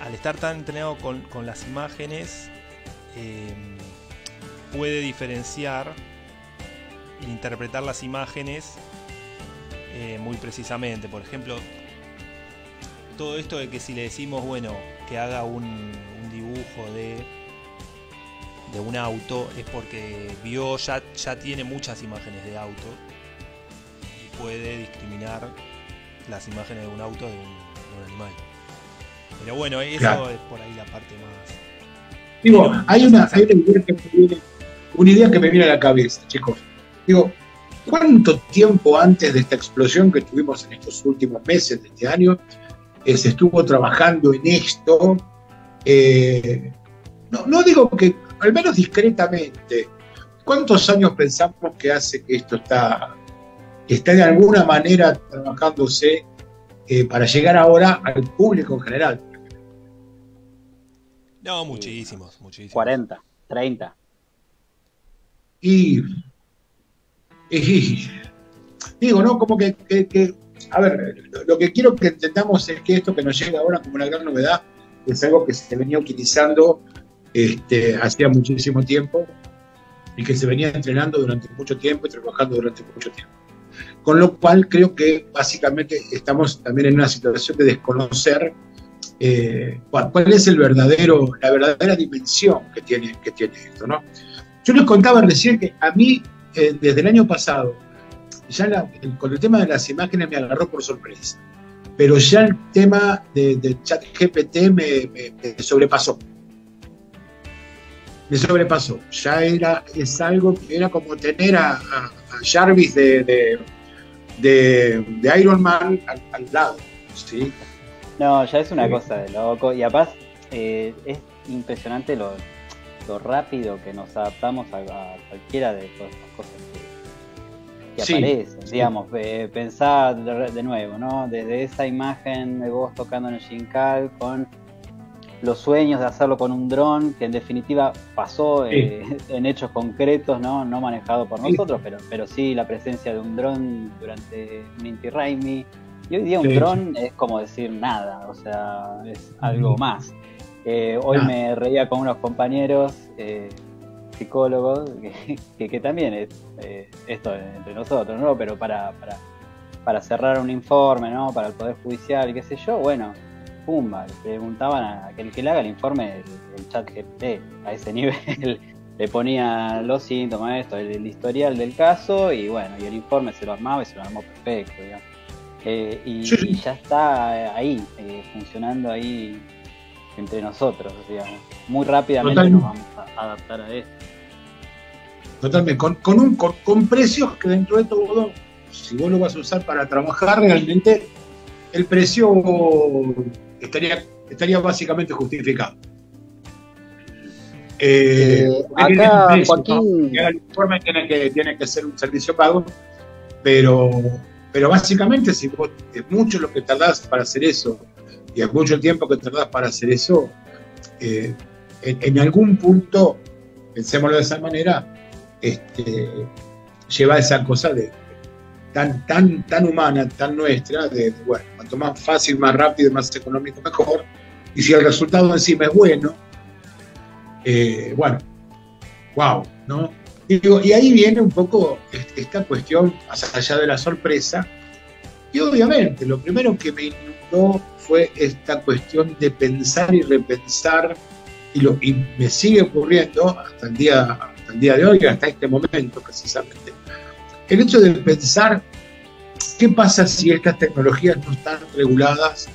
al estar tan entrenado con, con las imágenes, eh, puede diferenciar... interpretar las imágenes eh, muy precisamente. Por ejemplo, todo esto de que si le decimos, bueno, que haga un, un dibujo de de un auto, es porque vio, ya, ya tiene muchas imágenes de auto y puede discriminar las imágenes de un auto de un, de un animal. Pero bueno, eso claro. es por ahí la parte más... Digo, no, hay, una, hay una, idea que me viene, una idea que me viene a la cabeza, chicos. Digo, ¿cuánto tiempo antes de esta explosión que tuvimos en estos últimos meses de este año eh, se estuvo trabajando en esto? Eh, no, no digo que al menos discretamente. ¿Cuántos años pensamos que hace que esto está, está de alguna manera trabajándose eh, para llegar ahora al público en general? No, muchísimos, muchísimos. cuarenta, treinta. Y, y digo, ¿no? Como que, que, que a ver, lo, lo que quiero que entendamos es que esto que nos llega ahora como una gran novedad es algo que se venía utilizando este, hacía muchísimo tiempo y que se venía entrenando durante mucho tiempo y trabajando durante mucho tiempo. Con lo cual creo que básicamente estamos también en una situación de desconocer eh, cuál es el verdadero, la verdadera dimensión que tiene, que tiene esto, ¿no? Yo les contaba recién que a mí, eh, desde el año pasado, ya la, el, con el tema de las imágenes me agarró por sorpresa, pero ya el tema de, de ChatGPT me, me, me sobrepasó. Me sobrepasó. Ya era, es algo que era como tener a, a, a Jarvis de, de, de, de Iron Man al, al lado, ¿sí? No, ya es una sí. cosa de loco. Y además, eh, es impresionante lo, lo rápido que nos adaptamos a, a cualquiera de todas estas cosas que, que sí, aparecen. Sí. Digamos, eh, pensá de, de nuevo, ¿no? Desde esa imagen de vos tocando en el Shincal con los sueños de hacerlo con un dron, que en definitiva pasó eh, sí. en hechos concretos, no, no manejado por sí. nosotros, pero, pero sí la presencia de un dron durante un Inti Raymi. Y hoy día un sí. dron es como decir nada, o sea, es algo más. Eh, hoy ah. me reía con unos compañeros eh, psicólogos, que, que, que también es eh, esto entre nosotros, ¿no? Pero para, para, para cerrar un informe, ¿no? Para el Poder Judicial, qué sé yo, bueno, pumba, le preguntaban a aquel que le haga el informe del ChatGPT, a ese nivel, le ponía los síntomas, esto, el, el historial del caso, y bueno, y el informe se lo armaba y se lo armó perfecto, digamos. Eh, y, sí. y ya está ahí, eh, funcionando ahí entre nosotros, digamos. Muy rápidamente Totalmente. nos vamos a adaptar a esto. Totalmente, con, con, un, con, con precios que dentro de todo, si vos lo vas a usar para trabajar realmente, el precio estaría, estaría básicamente justificado. Eh, eh, acá, precio, Joaquín... ¿no? El informe tiene que, tiene que ser un servicio pago, pero, pero básicamente si vos, es mucho lo que tardás para hacer eso, y es mucho el tiempo que tardás para hacer eso, eh, en, en algún punto, pensémoslo de esa manera, este, lleva esa cosa de Tan, tan, tan humana, tan nuestra, de, bueno, cuanto más fácil, más rápido, más económico, mejor. Y si el resultado encima es bueno, eh, bueno, wow, ¿no? Digo, y ahí viene un poco esta cuestión, más allá de la sorpresa, y obviamente lo primero que me inundó fue esta cuestión de pensar y repensar, y, lo, y me sigue ocurriendo hasta el, día, hasta el día de hoy, hasta este momento precisamente. El hecho de pensar qué pasa si estas tecnologías no están reguladas,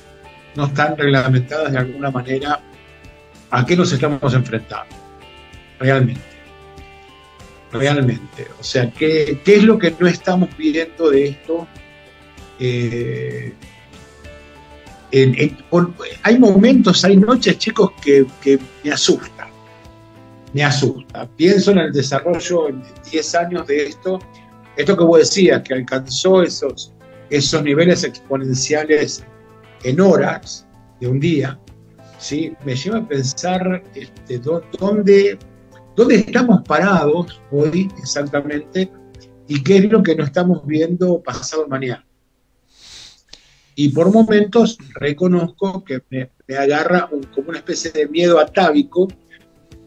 no están reglamentadas de alguna manera, a qué nos estamos enfrentando, realmente, realmente. O sea, qué, qué es lo que no estamos viendo de esto. Eh, en, en, por, hay momentos, hay noches, chicos, que, que me asusta, me asusta. Pienso en el desarrollo en diez años de esto. Esto que vos decías, que alcanzó esos, esos niveles exponenciales en horas de un día, ¿sí? Me lleva a pensar este, dónde, dónde estamos parados hoy exactamente y qué es lo que no estamos viendo pasado mañana. Y por momentos reconozco que me, me agarra un, como una especie de miedo atávico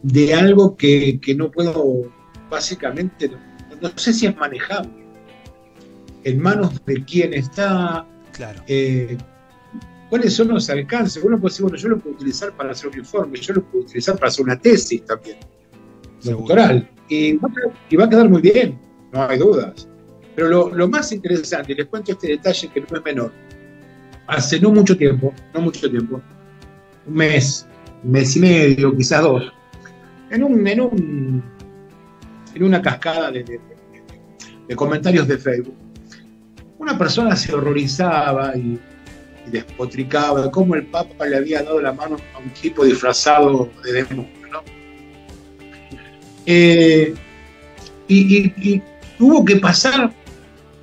de algo que, que no puedo básicamente... No sé si es manejable, en manos de quién está, claro. eh, cuáles son los alcances. Uno puede decir, bueno, yo lo puedo utilizar para hacer un informe, yo lo puedo utilizar para hacer una tesis también, doctoral, y va, y va a quedar muy bien, no hay dudas. Pero lo, lo más interesante, y les cuento este detalle que no es menor, hace no mucho tiempo, no mucho tiempo, un mes, un mes y medio, quizás dos, en un... En un en una cascada de, de, de, de comentarios de Facebook, una persona se horrorizaba y, y despotricaba de cómo el Papa le había dado la mano a un tipo disfrazado de demonio, ¿no? Eh, y, y, y tuvo que pasar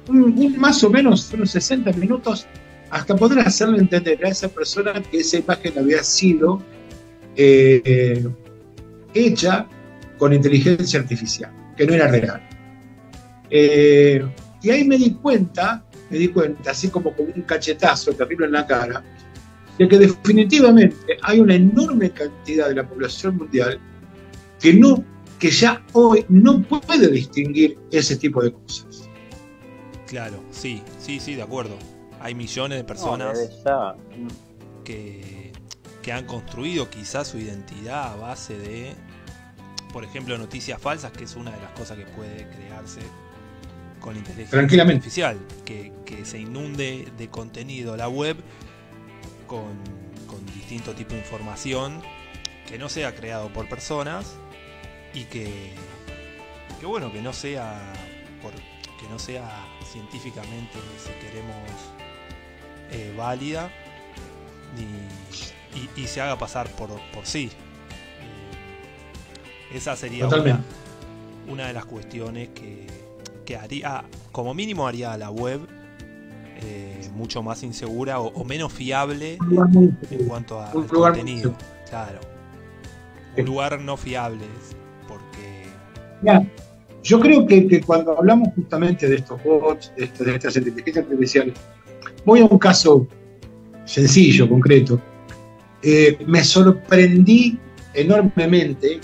un, un más o menos unos sesenta minutos hasta poder hacerle entender a esa persona que esa imagen había sido eh, eh, hecha con inteligencia artificial, que no era real. Eh, y ahí me di cuenta, me di cuenta, así como con un cachetazo terrible en la cara, de que definitivamente hay una enorme cantidad de la población mundial que, no, que ya hoy no puede distinguir ese tipo de cosas. Claro, sí, sí, sí, de acuerdo. Hay millones de personas no, que, que han construido quizás su identidad a base de, por ejemplo, noticias falsas, que es una de las cosas que puede crearse con la inteligencia artificial, que, que se inunde de contenido la web con, con distinto tipo de información que no sea creado por personas y que, que bueno, que no sea por, que no sea científicamente, si queremos, Eh, válida y, y, y se haga pasar por, por sí. Eh, esa sería una, una de las cuestiones que, que haría, como mínimo haría a la web eh, mucho más insegura o, o menos fiable en cuanto a al contenido. Claro. Un lugar no fiable porque... Ya. Yo creo que, que cuando hablamos justamente de estos bots, de, esto, de estas inteligencias artificiales, voy a un caso sencillo, concreto. Eh, me sorprendí enormemente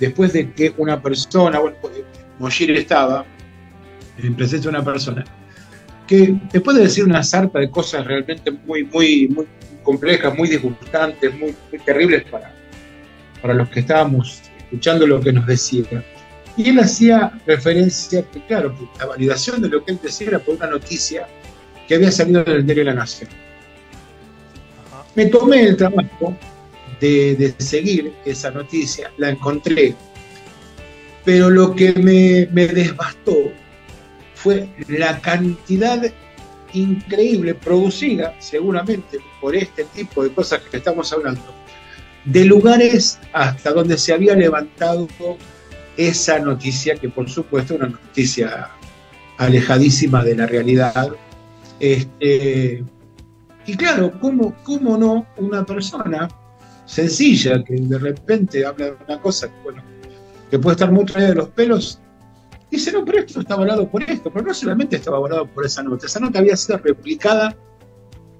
después de que una persona, bueno, Moshir estaba, en presencia de una persona, que después de decir una sarta de cosas realmente muy, muy, muy complejas, muy disgustantes, muy, muy terribles para, para los que estábamos escuchando lo que nos decía. Y él hacía referencia, que claro, que la validación de lo que él decía era por una noticia que había salido del diario La Nación. Me tomé el trabajo de, de seguir esa noticia, la encontré, pero lo que me, me desbastó fue la cantidad increíble producida, seguramente por este tipo de cosas que estamos hablando, de lugares hasta donde se había levantado esa noticia, que por supuesto era una noticia alejadísima de la realidad. Este, y claro, ¿cómo, cómo no una persona sencilla que de repente habla de una cosa que, bueno, que puede estar muy traída de los pelos, dice, no, pero esto estaba hablado por esto, pero no solamente estaba hablado por esa nota, esa nota había sido replicada,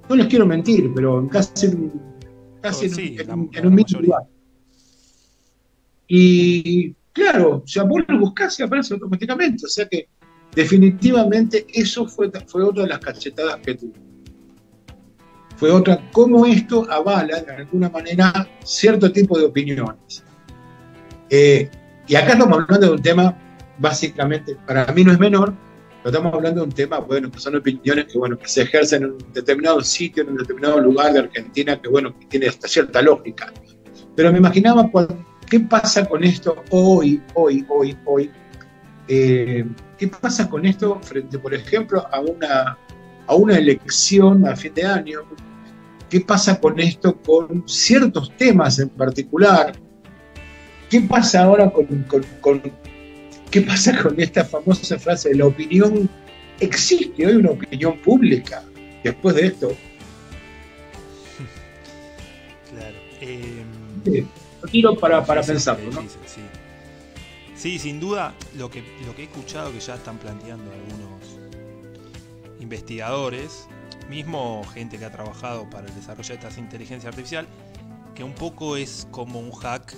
no les quiero mentir, pero casi, casi oh, sí, en, la, en, la en un mismo lugar. Y claro, o sea, vos lo buscás y aparece automáticamente, o sea que definitivamente eso fue, fue otra de las cachetadas que tuve. Fue otra, cómo esto avala de alguna manera cierto tipo de opiniones. Eh, y acá estamos hablando de un tema, básicamente, para mí no es menor, pero estamos hablando de un tema, bueno, que son opiniones que, bueno, que se ejercen en un determinado sitio, en un determinado lugar de Argentina, que bueno, que tiene hasta cierta lógica. Pero me imaginaba, ¿qué pasa con esto hoy, hoy, hoy, hoy? Eh, ¿Qué pasa con esto frente, por ejemplo, a una, a una elección a fin de año? ¿Qué pasa con esto con ciertos temas en particular? ¿Qué pasa ahora con, con, con, ¿qué pasa con esta famosa frase de la opinión? ¿Existe hoy una opinión pública después de esto? Claro. Eh, sí, lo tiro para, para pensarlo, ¿no? Sí. Sí, sin duda, lo que, lo que he escuchado que ya están planteando algunos investigadores, mismo gente que ha trabajado para el desarrollo de esta inteligencia artificial, que un poco es como un hack,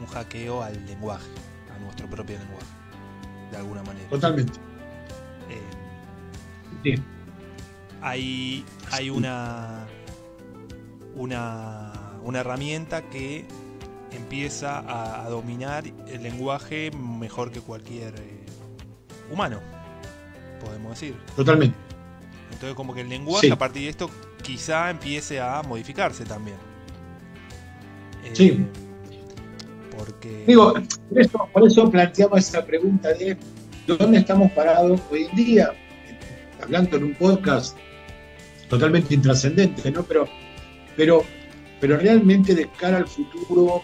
un hackeo al lenguaje, a nuestro propio lenguaje, de alguna manera. Totalmente. Eh, sí. Hay, hay una, una, una herramienta que empieza a, a dominar el lenguaje mejor que cualquier eh, humano, podemos decir. Totalmente. Entonces como que el lenguaje, sí, a partir de esto quizá empiece a modificarse también. Eh, sí. Porque... Digo, por eso, por eso planteamos esa pregunta de ¿dónde estamos parados hoy en día? Hablando en un podcast totalmente intrascendente, ¿no? Pero... pero pero realmente de cara al futuro,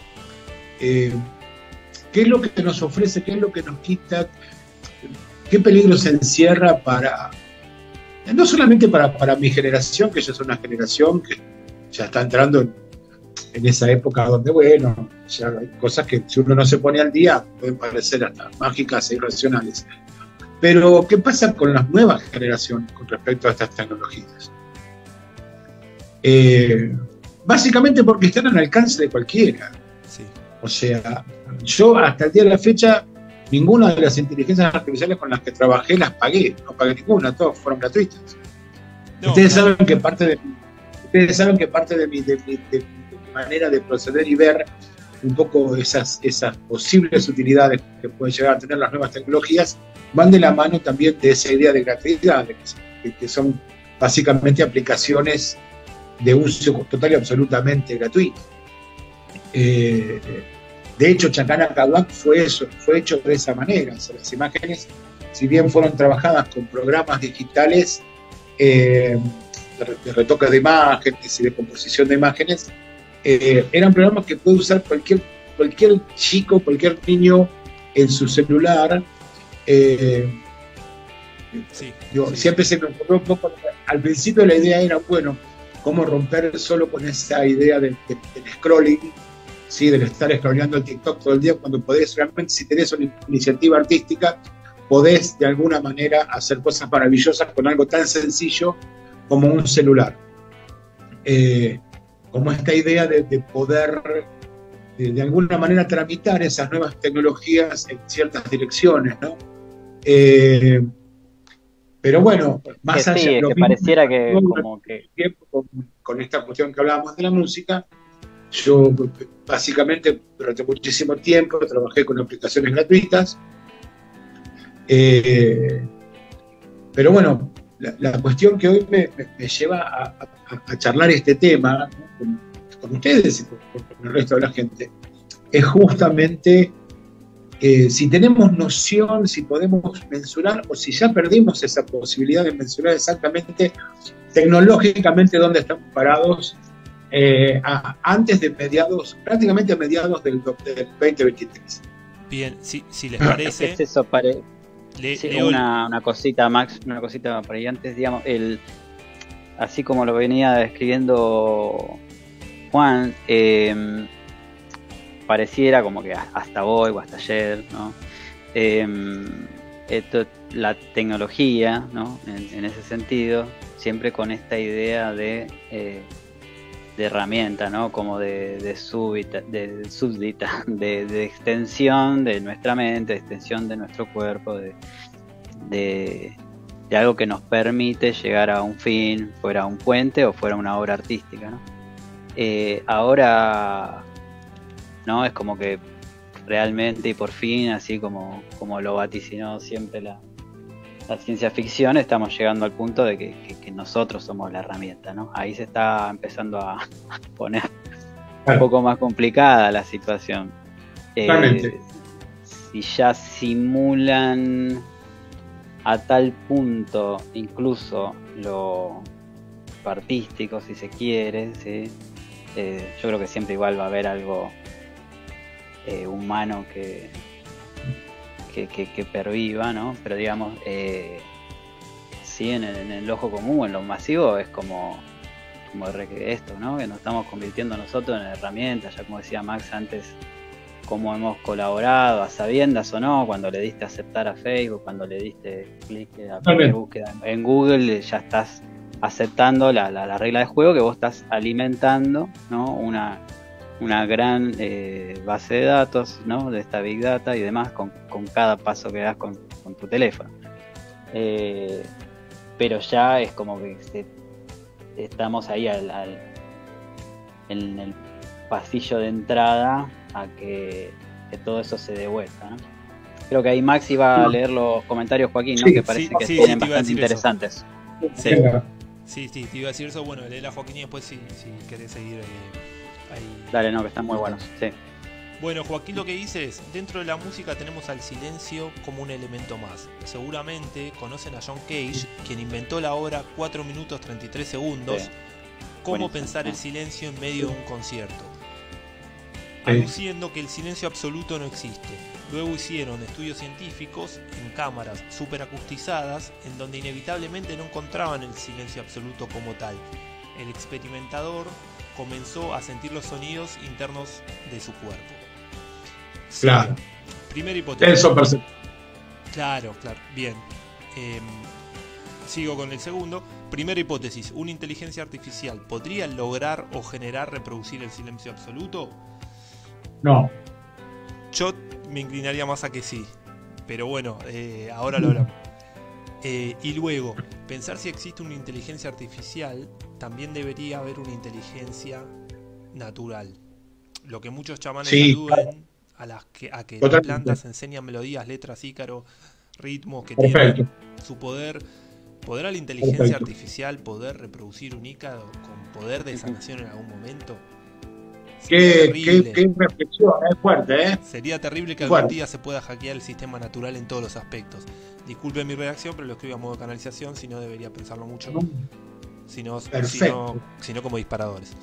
eh, qué es lo que nos ofrece, qué es lo que nos quita, qué peligro se encierra para, no solamente para, para mi generación, que ya es una generación que ya está entrando en, en esa época donde, bueno, ya hay cosas que si uno no se pone al día pueden parecer hasta mágicas e irracionales. Pero, ¿qué pasa con las nuevas generaciones con respecto a estas tecnologías? Eh, básicamente porque están al alcance de cualquiera. Sí. O sea, yo hasta el día de la fecha, ninguna de las inteligencias artificiales con las que trabajé las pagué. No pagué ninguna, todas fueron gratuitas. No, ustedes, no. Saben que parte de, ustedes saben que parte de mi, de, de, de mi manera de proceder y ver un poco esas, esas posibles utilidades que pueden llegar a tener las nuevas tecnologías van de la mano también de esa idea de gratuidad, que, que son básicamente aplicaciones de uso total y absolutamente gratuito. Eh, de hecho, Chakana Kawak fue eso, fue hecho de esa manera. O sea, las imágenes, si bien fueron trabajadas con programas digitales eh, de retoques de imágenes y de composición de imágenes, eh, eran programas que puede usar cualquier, cualquier chico, cualquier niño en su celular. Eh, sí, digo, sí. Siempre se me ocurrió un poco, al principio la idea era, bueno, cómo romper solo con esa idea del, del, del scrolling, ¿sí? Del estar scrolleando el TikTok todo el día, cuando podés realmente, si tenés una iniciativa artística, podés de alguna manera hacer cosas maravillosas con algo tan sencillo como un celular. Eh, como esta idea de, de poder de, de alguna manera tramitar esas nuevas tecnologías en ciertas direcciones, ¿no? Eh, Pero bueno, más que allá sí, de lo que mismo, pareciera que, con, como que... Con, con esta cuestión que hablábamos de la música, yo básicamente durante muchísimo tiempo trabajé con aplicaciones gratuitas. Eh, pero bueno, la, la cuestión que hoy me, me, me lleva a, a, a charlar este tema, ¿no? con, con ustedes y con, con el resto de la gente, es justamente... Eh, si tenemos noción, si podemos mensurar o si ya perdimos esa posibilidad de mensurar exactamente tecnológicamente dónde estamos parados eh, a, antes de mediados, prácticamente a mediados del, del veinte veintitrés. Bien, si, si les parece... Es eso, pare... le, sí, le... Una, una cosita, Max, una cosita por ahí antes, digamos, el, así como lo venía describiendo Juan... Eh, pareciera como que hasta hoy o hasta ayer, ¿no? Eh, esto, la tecnología, ¿no? En, en ese sentido, siempre con esta idea de, eh, de herramienta, ¿no? Como de, de súbita, de, súbdita, de, de extensión de nuestra mente, de extensión de nuestro cuerpo, de, de, de algo que nos permite llegar a un fin, fuera un puente o fuera una obra artística, ¿no? Eh, ahora... ¿no? Es como que realmente y por fin, así como, como lo vaticinó siempre la, la ciencia ficción, estamos llegando al punto de que, que, que nosotros somos la herramienta, ¿no? Ahí se está empezando a poner un poco más complicada la situación. Eh, si ya simulan a tal punto incluso lo, lo artístico, si se quiere, ¿sí? Eh, yo creo que siempre igual va a haber algo... Eh, humano que, que, que, que perviva, ¿no? Pero digamos, eh, sí, en el, en el ojo común, en lo masivo, es como, como esto, ¿no? Que nos estamos convirtiendo nosotros en herramientas, ya como decía Max antes, cómo hemos colaborado, a sabiendas o no, cuando le diste aceptar a Facebook, cuando le diste clic a la búsqueda en Google, ya estás aceptando la, la, la regla de juego que vos estás alimentando, ¿no? Una... una gran eh, base de datos, ¿no? De esta Big Data y demás, con, con cada paso que das con, con tu teléfono. Eh, pero ya es como que se, estamos ahí al, al, en el pasillo de entrada a que, que todo eso se dé vuelta, ¿no? Creo que ahí Max iba a leer los comentarios, Joaquín, ¿no? Sí, que parece sí, que sí, tienen sí, bastante interesantes. Sí. sí, sí, te iba a decir eso. Bueno, leer a Joaquín y después si, si querés seguir... Eh. Ahí. Dale, no, que están muy buenos. Sí. Bueno, Joaquín lo que dice es, dentro de la música tenemos al silencio como un elemento más. Seguramente conocen a John Cage, quien inventó la obra cuatro minutos treinta y tres segundos, sí. Cómo Buenísimo. Pensar el silencio en medio de un concierto. aduciendo que el silencio absoluto no existe. Luego hicieron estudios científicos en cámaras superacustizadas en donde inevitablemente no encontraban el silencio absoluto como tal. El experimentador comenzó a sentir los sonidos internos de su cuerpo. Sí, claro. Primera hipótesis. Eso percibe. Claro, claro. Bien. Eh, sigo con el segundo. Primera hipótesis. ¿Una inteligencia artificial podría lograr o generar, reproducir el silencio absoluto? No. Yo me inclinaría más a que sí. Pero bueno, eh, ahora lo hablamos. Eh, y luego, pensar si existe una inteligencia artificial, también debería haber una inteligencia natural. Lo que muchos chamanes sí, ayuden a, las que, a que las plantas enseñan melodías, letras, ícaro, ritmos que perfecto, tienen su poder. ¿Podrá la inteligencia perfecto, artificial poder reproducir un ícaro con poder de sanación en algún momento? Qué, qué, qué reflexión, es fuerte, ¿eh? Sería terrible que algún día se pueda hackear el sistema natural en todos los aspectos. Disculpe mi redacción, pero lo escribo a modo de canalización, si no debería pensarlo mucho. Si no, si no como disparadores.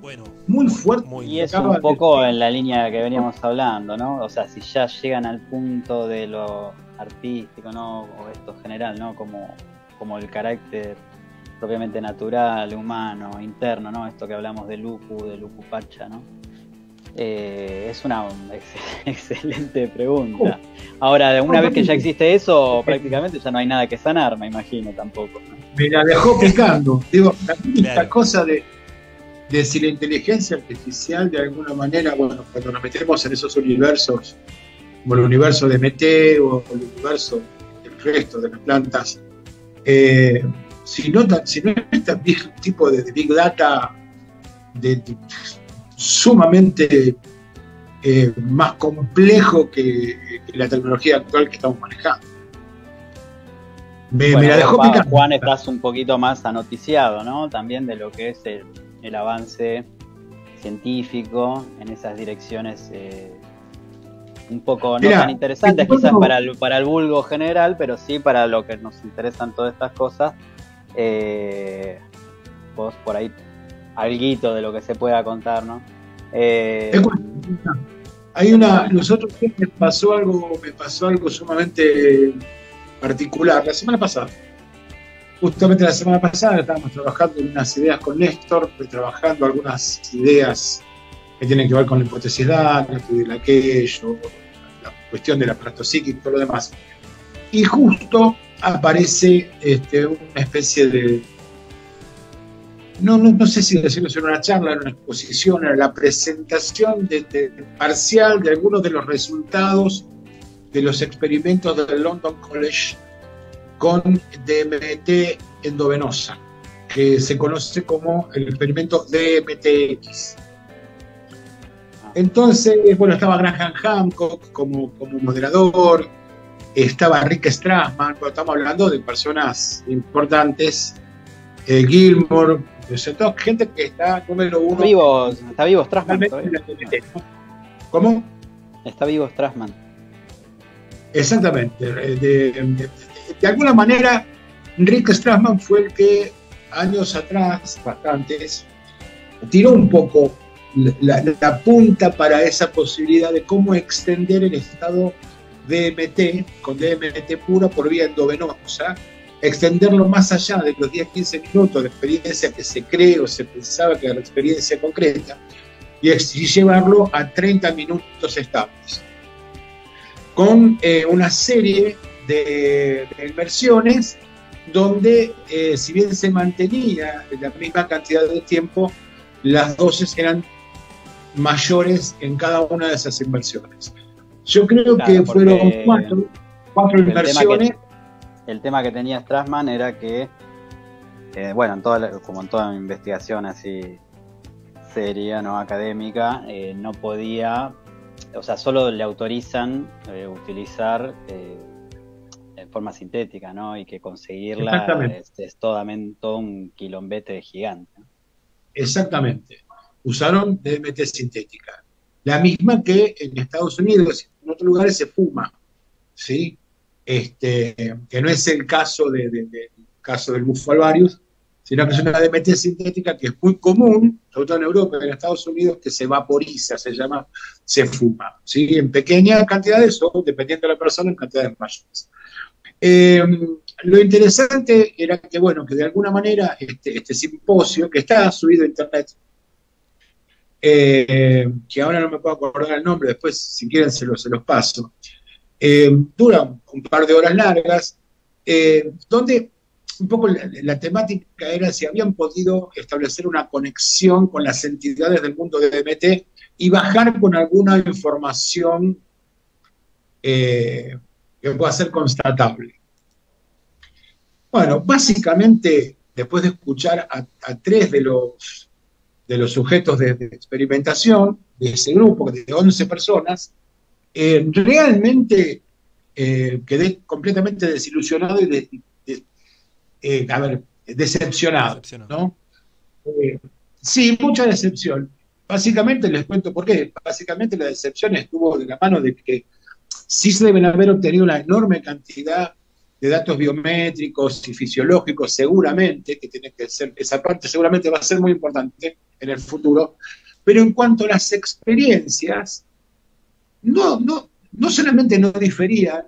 Bueno, muy fuerte. Muy, y es un poco en la línea que veníamos hablando, ¿no? O sea, si ya llegan al punto de lo artístico, ¿no? O esto general, ¿no? Como, como el carácter propiamente natural, humano, interno, ¿no? Esto que hablamos de Luku, de Luku Pacha, ¿no? Eh, es una ex excelente pregunta. Ahora, una vez que ya existe eso, prácticamente ya no hay nada que sanar, me imagino, tampoco, ¿no? Me la dejó picando. Digo, esta claro, cosa de, de si la inteligencia artificial de alguna manera, bueno, cuando nos metemos en esos universos, como el universo de D M T o el universo del resto de las plantas, eh, si no, si no este tipo de, de Big Data de, de, sumamente eh, más complejo que, que la tecnología actual que estamos manejando. Me, bueno, me la dejó Juan, picando. Juan, estás un poquito más anoticiado, ¿no? También de lo que es el, el avance científico en esas direcciones eh, un poco Mira, no tan interesantes quizás bueno, para, el, para el vulgo general, pero sí para lo que nos interesan todas estas cosas. Eh, vos por ahí alguito de lo que se pueda contar, ¿no? Eh, hay una, nosotros me pasó algo, me pasó algo sumamente particular la semana pasada. Justamente la semana pasada estábamos trabajando en unas ideas con Néstor, trabajando algunas ideas que tienen que ver con la hipótesis data, el aquello, la cuestión de la protopsíquica y todo lo demás. Y justo aparece este, una especie de, no, no, no sé si decirlo, en una charla, en una exposición, en la presentación de, de, parcial de algunos de los resultados de los experimentos del London College con D M T endovenosa, que se conoce como el experimento D M T X. Entonces, bueno, estaba Graham Hancock como, como moderador, estaba Rick Strassman, estamos hablando de personas importantes, eh, Gilmore, o sea, toda gente que está número uno. Está vivo, está vivo Strassman. ¿Cómo? Está vivo Strassman. Exactamente. De, de, de, de alguna manera, Rick Strassman fue el que años atrás, bastantes, tiró un poco la, la, la punta para esa posibilidad de cómo extender el estado D M T, con D M T pura por vía endovenosa, extenderlo más allá de los diez a quince minutos de experiencia que se cree o se pensaba que era la experiencia concreta, y, y llevarlo a treinta minutos estables, con eh, una serie de, de inmersiones donde, eh, si bien se mantenía la misma cantidad de tiempo, las dosis eran mayores en cada una de esas inmersiones. Yo creo claro, que fueron cuatro, cuatro el inversiones. Tema que, el tema que tenía Strassman era que, eh, bueno, en toda la, como en toda investigación así seria, no académica, eh, no podía, o sea, solo le autorizan eh, utilizar eh, en forma sintética, ¿no? Y que conseguirla es, es todo, todo un quilombete gigante. Exactamente. Usaron D M T sintética. La misma que en Estados Unidos, en otros lugares se fuma, ¿sí? Este, que no es el caso, de, de, de, el caso del bufo alvarius, sino que es una D M T sintética que es muy común, sobre todo en Europa y en Estados Unidos, que se vaporiza, se llama, se fuma, ¿sí? En pequeñas cantidades o, dependiendo de la persona, en cantidades mayores. Eh, lo interesante era que, bueno, que de alguna manera este, este simposio, que está subido a internet, eh, que ahora no me puedo acordar el nombre, después si quieren se los, se los paso, eh, dura un par de horas largas, eh, donde un poco la, la temática era si habían podido establecer una conexión con las entidades del mundo de D M T y bajar con alguna información eh, que pueda ser constatable. Bueno, básicamente, después de escuchar a, a tres de los, de los sujetos de, de experimentación, de ese grupo de once personas, eh, realmente eh, quedé completamente desilusionado y, de, de, eh, a ver, decepcionado, ¿no? Eh, sí, mucha decepción. Básicamente, les cuento por qué. Básicamente la decepción estuvo de la mano de que sí se deben haber obtenido una enorme cantidad de datos biométricos y fisiológicos, seguramente, que tiene que ser, esa parte seguramente va a ser muy importante en el futuro, pero en cuanto a las experiencias, no, no, no solamente no diferían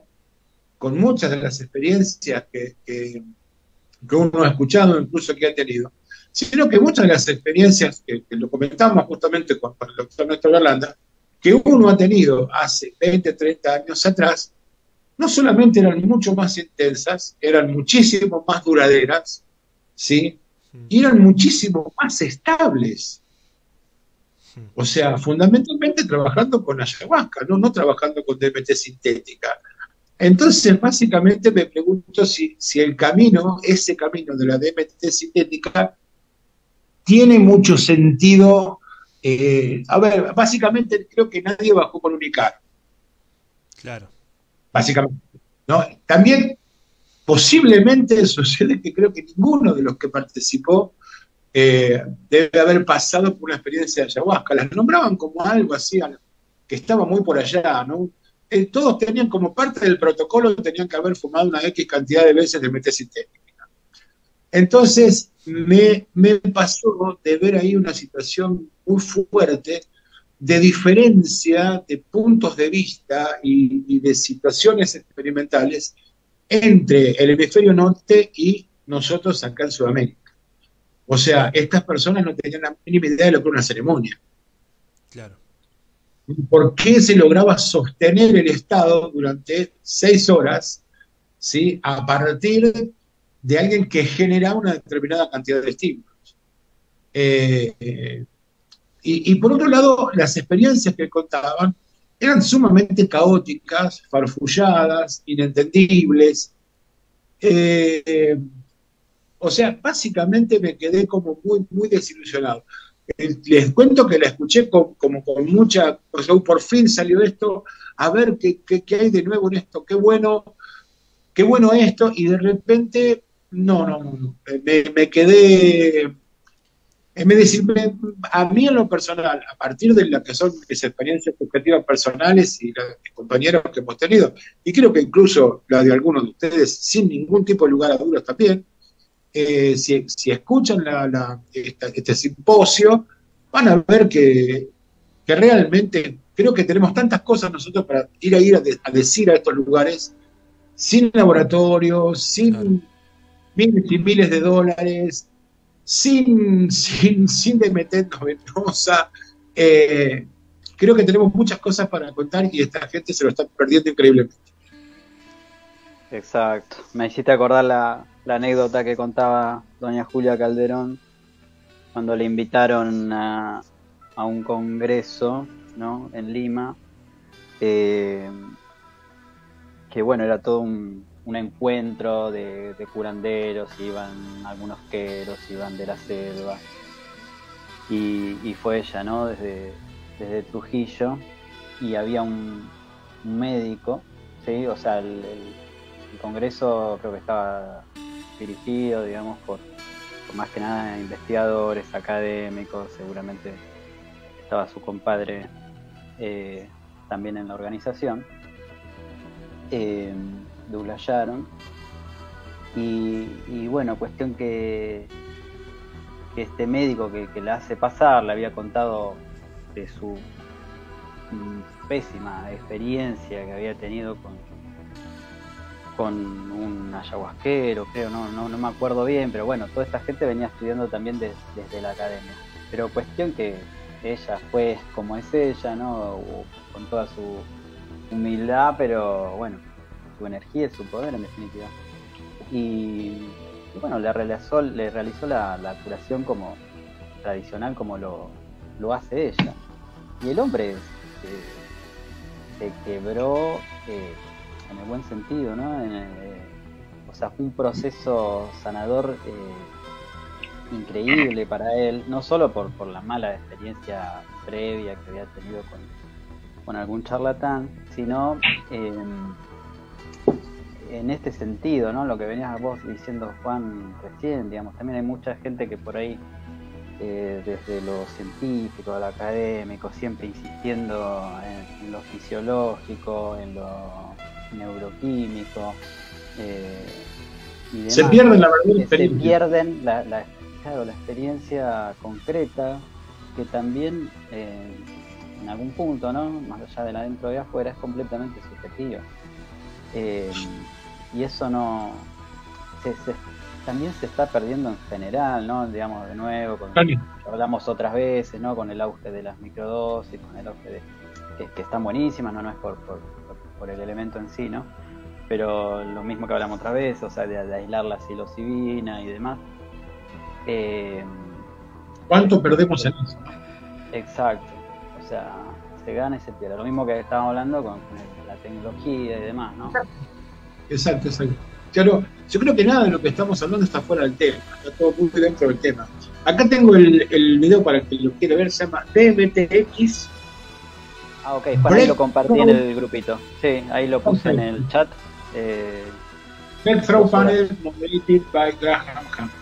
con muchas de las experiencias que, que, que uno ha escuchado, incluso que ha tenido, sino que muchas de las experiencias que, que lo comentamos justamente con, con el doctor Néstor Garlanda, que uno ha tenido hace veinte, treinta años atrás, no solamente eran mucho más intensas, eran muchísimo más duraderas, ¿sí? Y eran muchísimo más estables. O sea, fundamentalmente trabajando con ayahuasca, no, no trabajando con D M T sintética. Entonces, básicamente me pregunto si, si el camino, ese camino de la D M T sintética, tiene mucho sentido. Eh, a ver, básicamente creo que nadie bajó con Unicar. Claro. Básicamente, ¿no? También posiblemente sucede que creo que ninguno de los que participó eh, debe haber pasado por una experiencia de ayahuasca. Las nombraban como algo así, que estaba muy por allá, ¿no? Eh, todos tenían como parte del protocolo, tenían que haber fumado una X cantidad de veces de D M T sintética. Entonces me, me pasó de ver ahí una situación muy fuerte de diferencia de puntos de vista y, y de situaciones experimentales entre el hemisferio norte y nosotros acá en Sudamérica. O sea, estas personas no tenían la mínima idea de lo que era una ceremonia. Claro. ¿Por qué se lograba sostener el estado durante seis horas, ¿sí? a partir de alguien que generaba una determinada cantidad de estímulos? Eh... eh Y, y por otro lado, las experiencias que contaban eran sumamente caóticas, farfulladas, inentendibles. Eh, o sea, básicamente me quedé como muy, muy desilusionado. Eh, les cuento que la escuché con, como con mucha... O sea, por fin salió esto, a ver qué, qué, qué hay de nuevo en esto, qué bueno, qué bueno esto, y de repente, no, no, no, me, me quedé... Me decir, a mí en lo personal, a partir de lo que son mis experiencias subjetivas personales y los compañeros que hemos tenido, y creo que incluso la de algunos de ustedes, sin ningún tipo de lugar a dudas también, eh, si, si escuchan la, la, esta, este simposio, van a ver que, que realmente creo que tenemos tantas cosas nosotros para ir a ir a, de, a decir a estos lugares, sin laboratorios, sin miles y miles de dólares, sin, sin, sin D M T venosa, eh, creo que tenemos muchas cosas para contar y esta gente se lo está perdiendo increíblemente. Exacto, me hiciste acordar la, la anécdota que contaba doña Julia Calderón cuando le invitaron a, a un congreso, ¿no? en Lima, eh, que bueno, era todo un... un encuentro de, de curanderos, iban algunos queros, iban de la selva, y, y fue ella, ¿no? Desde, desde Trujillo, y había un, un médico, ¿sí? O sea, el, el, el congreso creo que estaba dirigido, digamos, por, por más que nada investigadores, académicos, seguramente estaba su compadre eh, también en la organización. Eh, Dulayaron y, y bueno, cuestión que que este médico que, que la hace pasar le había contado de su pésima experiencia que había tenido con, con un ayahuasquero, creo, no, no, no me acuerdo bien, pero bueno, toda esta gente venía estudiando también de, desde la academia. Pero cuestión que ella fue como es ella, ¿no? Con toda su humildad, pero bueno, su energía, su poder en definitiva. Y, y bueno, le realizó, le realizó la, la curación como tradicional, como lo, lo hace ella. Y el hombre se, se quebró eh, en el buen sentido, ¿no? En el, eh, o sea, fue un proceso sanador eh, increíble para él, no solo por, por la mala experiencia previa que había tenido con, con algún charlatán, sino eh, en este sentido, ¿no? Lo que venías vos diciendo, Juan, recién, digamos, también hay mucha gente que por ahí, Eh, desde lo científico, a lo académico, siempre insistiendo en, en lo fisiológico, en lo neuroquímico, eh, y demás. Se pierden la verdadera experiencia. Se pierden la, la, claro, la experiencia concreta, que también eh, en algún punto, ¿no? Más allá de la dentro y afuera, es completamente subjetiva. Eh, y eso no... Se, se, también se está perdiendo en general, ¿no? Digamos, de nuevo, con, hablamos otras veces, ¿no? Con el auge de las microdosis, con el auge de... que, que están buenísimas, no no es por, por, por el elemento en sí, ¿no? Pero lo mismo que hablamos otra vez, o sea, de, de aislar la psilocibina y demás. Eh, ¿Cuánto perdemos en eso? Exacto. O sea, se gana y se pierde. Lo mismo que estábamos hablando con, con la tecnología y demás, ¿no? Exacto, exacto. Claro, yo creo que nada de lo que estamos hablando está fuera del tema, está todo muy dentro del tema. Acá tengo el, el video para el que lo quiera ver, se llama D M T X. Ah, ok, para ahí lo compartí en el grupito. Sí, ahí lo puse en el chat. Eh, Breakthrough Panel Moderated by Graham Hancock.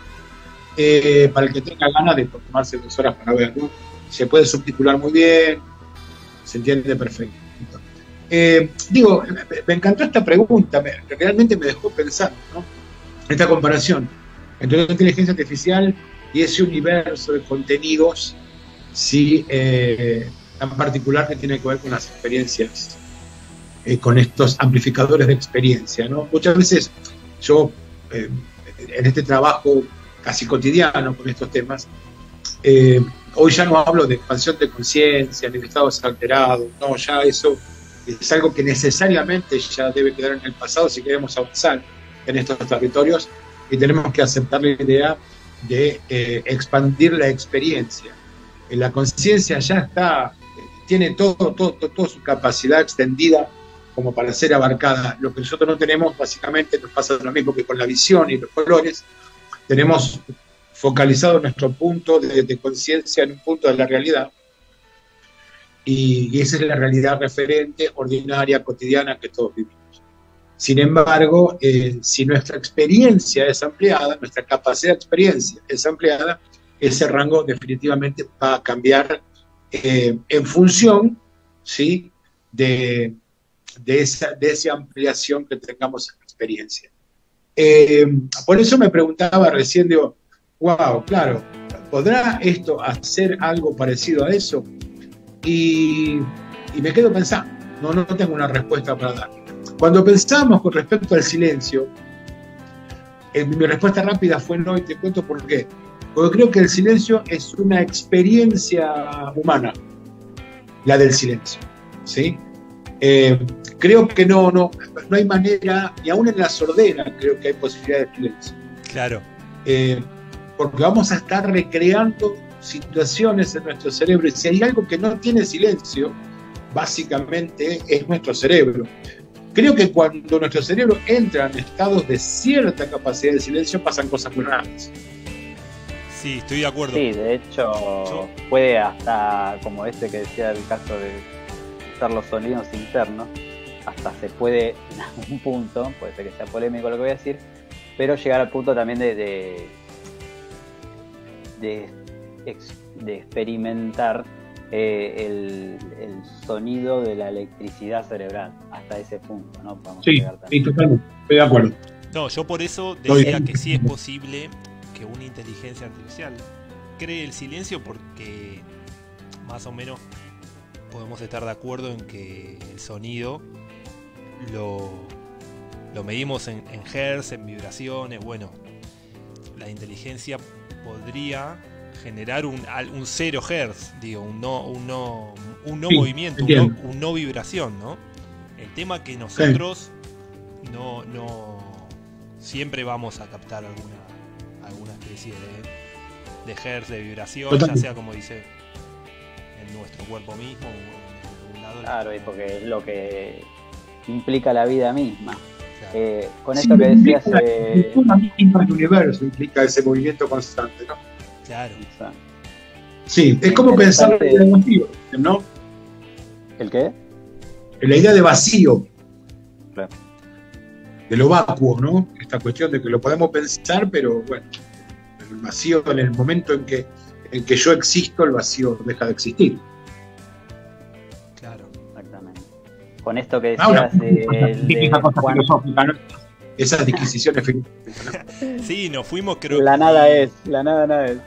Eh, para el que tenga ganas de tomarse dos horas para verlo, se puede subtitular muy bien, se entiende perfecto. Eh, digo, me encantó esta pregunta, me, realmente me dejó pensando, ¿no? Esta comparación entre la inteligencia artificial y ese universo de contenidos, sí, eh, tan particular que tiene que ver con las experiencias, eh, con estos amplificadores de experiencia, ¿no? Muchas veces yo, eh, en este trabajo casi cotidiano con estos temas, eh, hoy ya no hablo de expansión de conciencia, ni de estados alterados, no, ya eso... es algo que necesariamente ya debe quedar en el pasado si queremos avanzar en estos territorios, y tenemos que aceptar la idea de eh, expandir la experiencia. Eh, la conciencia ya está, eh, tiene todo, todo, todo, toda su capacidad extendida como para ser abarcada. Lo que nosotros no tenemos, básicamente nos pasa lo mismo que con la visión y los colores. Tenemos focalizado nuestro punto de, de conciencia en un punto de la realidad, y esa es la realidad referente, ordinaria, cotidiana que todos vivimos. Sin embargo, eh, si nuestra experiencia es ampliada, nuestra capacidad de experiencia es ampliada, ese rango definitivamente va a cambiar eh, en función, ¿sí?, de, de, esa, de esa ampliación que tengamos en la experiencia. Eh, por eso me preguntaba recién, digo, wow, claro, ¿podrá esto hacer algo parecido a eso? Y, y me quedo pensando, no, no tengo una respuesta para dar. Cuando pensamos con respecto al silencio, eh, mi respuesta rápida fue no, y te cuento por qué. Porque creo que el silencio es una experiencia humana, la del silencio, ¿sí? Eh, creo que no, no, no hay manera, y aún en la sordera creo que hay posibilidad de silencio. Claro. Eh, porque vamos a estar recreando situaciones en nuestro cerebro, y si hay algo que no tiene silencio, básicamente es nuestro cerebro. Creo que cuando nuestro cerebro entra en estados de cierta capacidad de silencio, pasan cosas muy raras. Sí, estoy de acuerdo. Sí, de hecho, ¿yo? Puede hasta, como este que decía el caso de usar los sonidos internos, hasta se puede, en algún punto, puede ser que sea polémico lo que voy a decir, pero llegar al punto también de de, de de experimentar eh, el, el sonido de la electricidad cerebral, hasta ese punto, ¿no? Vamos sí, sí, totalmente, estoy de acuerdo. No, yo por eso decía que sí es posible que una inteligencia artificial cree el silencio porque más o menos podemos estar de acuerdo en que el sonido lo, lo medimos en, en hertz, en vibraciones. Bueno, la inteligencia podría generar un, un cero hertz, digo, un no, un no, un no sí, movimiento, un no, un no vibración, ¿no? El tema que nosotros sí. no, no siempre vamos a captar alguna, alguna especie de, de hertz, de vibración, totalmente, ya sea como dice en nuestro cuerpo mismo, en algún lado. Claro, y porque es lo que implica la vida misma. Claro. Eh, con esto sí, que decías... Implica, eh... el universo implica ese movimiento constante, ¿no? Claro. Exacto. Sí, es como pensar en el vacío, ¿no? ¿El qué? En la idea de vacío. Claro. De lo vacuo, ¿no? Esta cuestión de que lo podemos pensar, pero bueno, el vacío, en el momento en que, en que yo existo, el vacío deja de existir. Claro. Exactamente. Con esto que decías... Ah, una, el, de cosa Juan... filosófica, ¿no? Esas disquisiciones filosóficas, ¿no? Sí, nos fuimos, creo. La nada es, la nada nada es.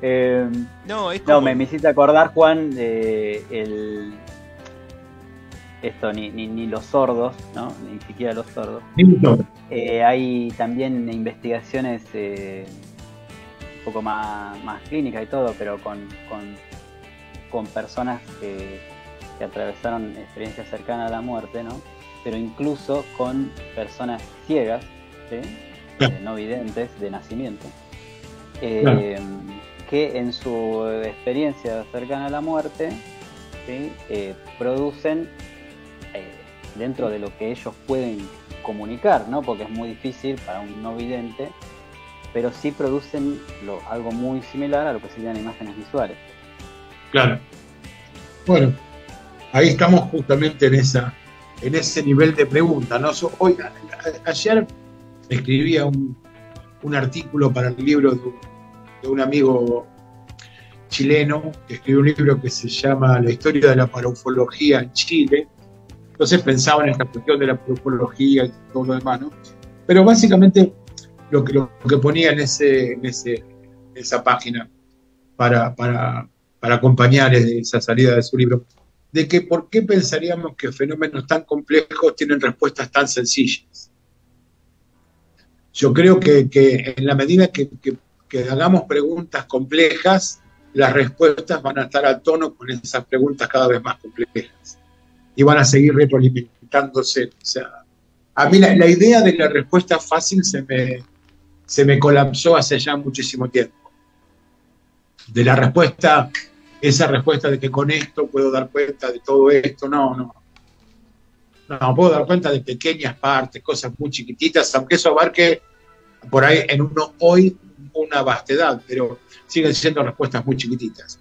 Eh, no, es como... no, me, me hiciste acordar, Juan, de el... esto, ni, ni, ni los sordos, ¿no? Ni siquiera los sordos. No. Eh, hay también investigaciones eh, un poco más, más clínicas y todo, pero con, con, con personas que, que atravesaron experiencias cercanas a la muerte, ¿no? Pero incluso con personas ciegas, ¿sí? eh, no videntes, de nacimiento, eh, claro, que en su experiencia cercana a la muerte, ¿sí? eh, producen, eh, dentro de lo que ellos pueden comunicar, ¿no? Porque es muy difícil para un no vidente, pero sí producen lo, algo muy similar a lo que serían imágenes visuales. Claro. Bueno, ahí estamos justamente en esa... en ese nivel de pregunta, ¿no? Hoy, a, ayer escribía un, un artículo para el libro de un, de un amigo chileno que escribió un libro que se llama La historia de la paraufología en Chile. Entonces pensaba en esta cuestión de la paraufología y todo lo demás, ¿no? Pero básicamente lo que, lo que ponía en, ese, en ese, esa página para, para, para acompañar esa salida de su libro, de que por qué pensaríamos que fenómenos tan complejos tienen respuestas tan sencillas. Yo creo que, que en la medida que, que, que hagamos preguntas complejas, las respuestas van a estar a tono con esas preguntas cada vez más complejas y van a seguir retroalimentándose. O sea, a mí la, la idea de la respuesta fácil se me, se me colapsó hace ya muchísimo tiempo. De la respuesta... esa respuesta de que con esto puedo dar cuenta de todo esto, no, no. No, puedo dar cuenta de pequeñas partes, cosas muy chiquititas, aunque eso abarque por ahí en uno hoy una vastedad, pero siguen siendo respuestas muy chiquititas.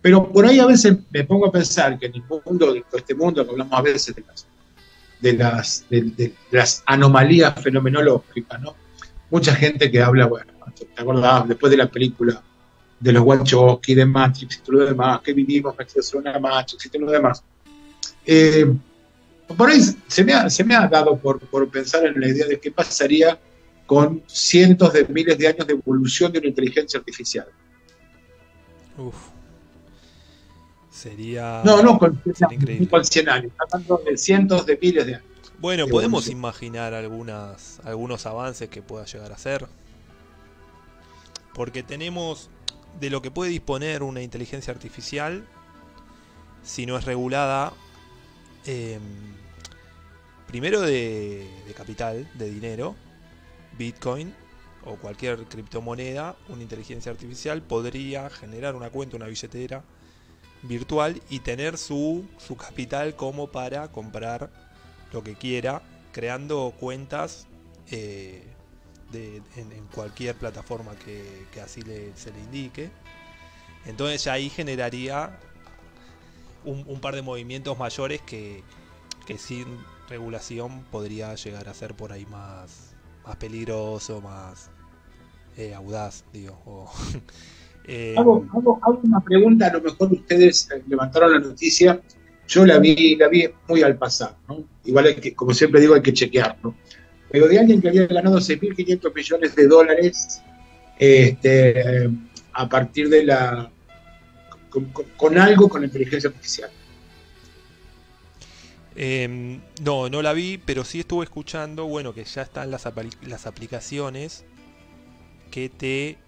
Pero por ahí a veces me pongo a pensar que en el mundo, en este mundo que hablamos a veces de las, de las, de, de las anomalías fenomenológicas, ¿no? Mucha gente que habla, bueno, ¿te acordás? Después de la película de los Wachowski, de Matrix y todo lo demás, que vivimos, que se suena Matrix y todo lo demás. Eh, por ahí se me ha, se me ha dado por, por pensar en la idea de qué pasaría con cientos de miles de años de evolución de una inteligencia artificial. Uf. Sería... No, no, con, sería con cien años, hablando de cientos de miles de años. Bueno, de podemos evolución. Imaginar algunas, algunos avances que pueda llegar a ser. Porque tenemos... de lo que puede disponer una inteligencia artificial, si no es regulada, eh, primero de, de capital, de dinero, Bitcoin o cualquier criptomoneda, una inteligencia artificial podría generar una cuenta, una billetera virtual y tener su, su capital como para comprar lo que quiera, creando cuentas eh, De, en, en cualquier plataforma que, que así le, se le indique. Entonces ya ahí generaría un, un par de movimientos mayores que, que sin regulación podría llegar a ser por ahí más, más peligroso, más eh, audaz, digo. O, eh, hago, hago, hago una pregunta, a lo mejor ustedes levantaron la noticia, yo la vi, la vi muy al pasar, ¿no? Igual hay que, como siempre digo, hay que chequearlo, pero de alguien que había ganado seis mil quinientos millones de dólares este, a partir de la... con, con, con algo con inteligencia artificial. Eh, no, no la vi, pero sí estuve escuchando, bueno, que ya están las, las aplicaciones que te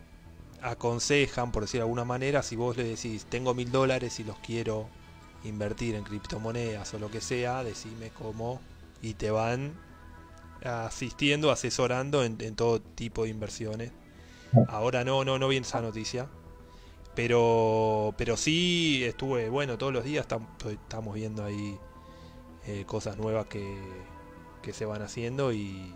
aconsejan, por decir de alguna manera, si vos le decís, tengo mil dólares y los quiero invertir en criptomonedas o lo que sea, decime cómo, y te van asistiendo, asesorando en, en todo tipo de inversiones. Ahora no, no, no vi esa noticia, pero, pero sí estuve, bueno, todos los días tam, estamos viendo ahí eh, cosas nuevas que, que se van haciendo y,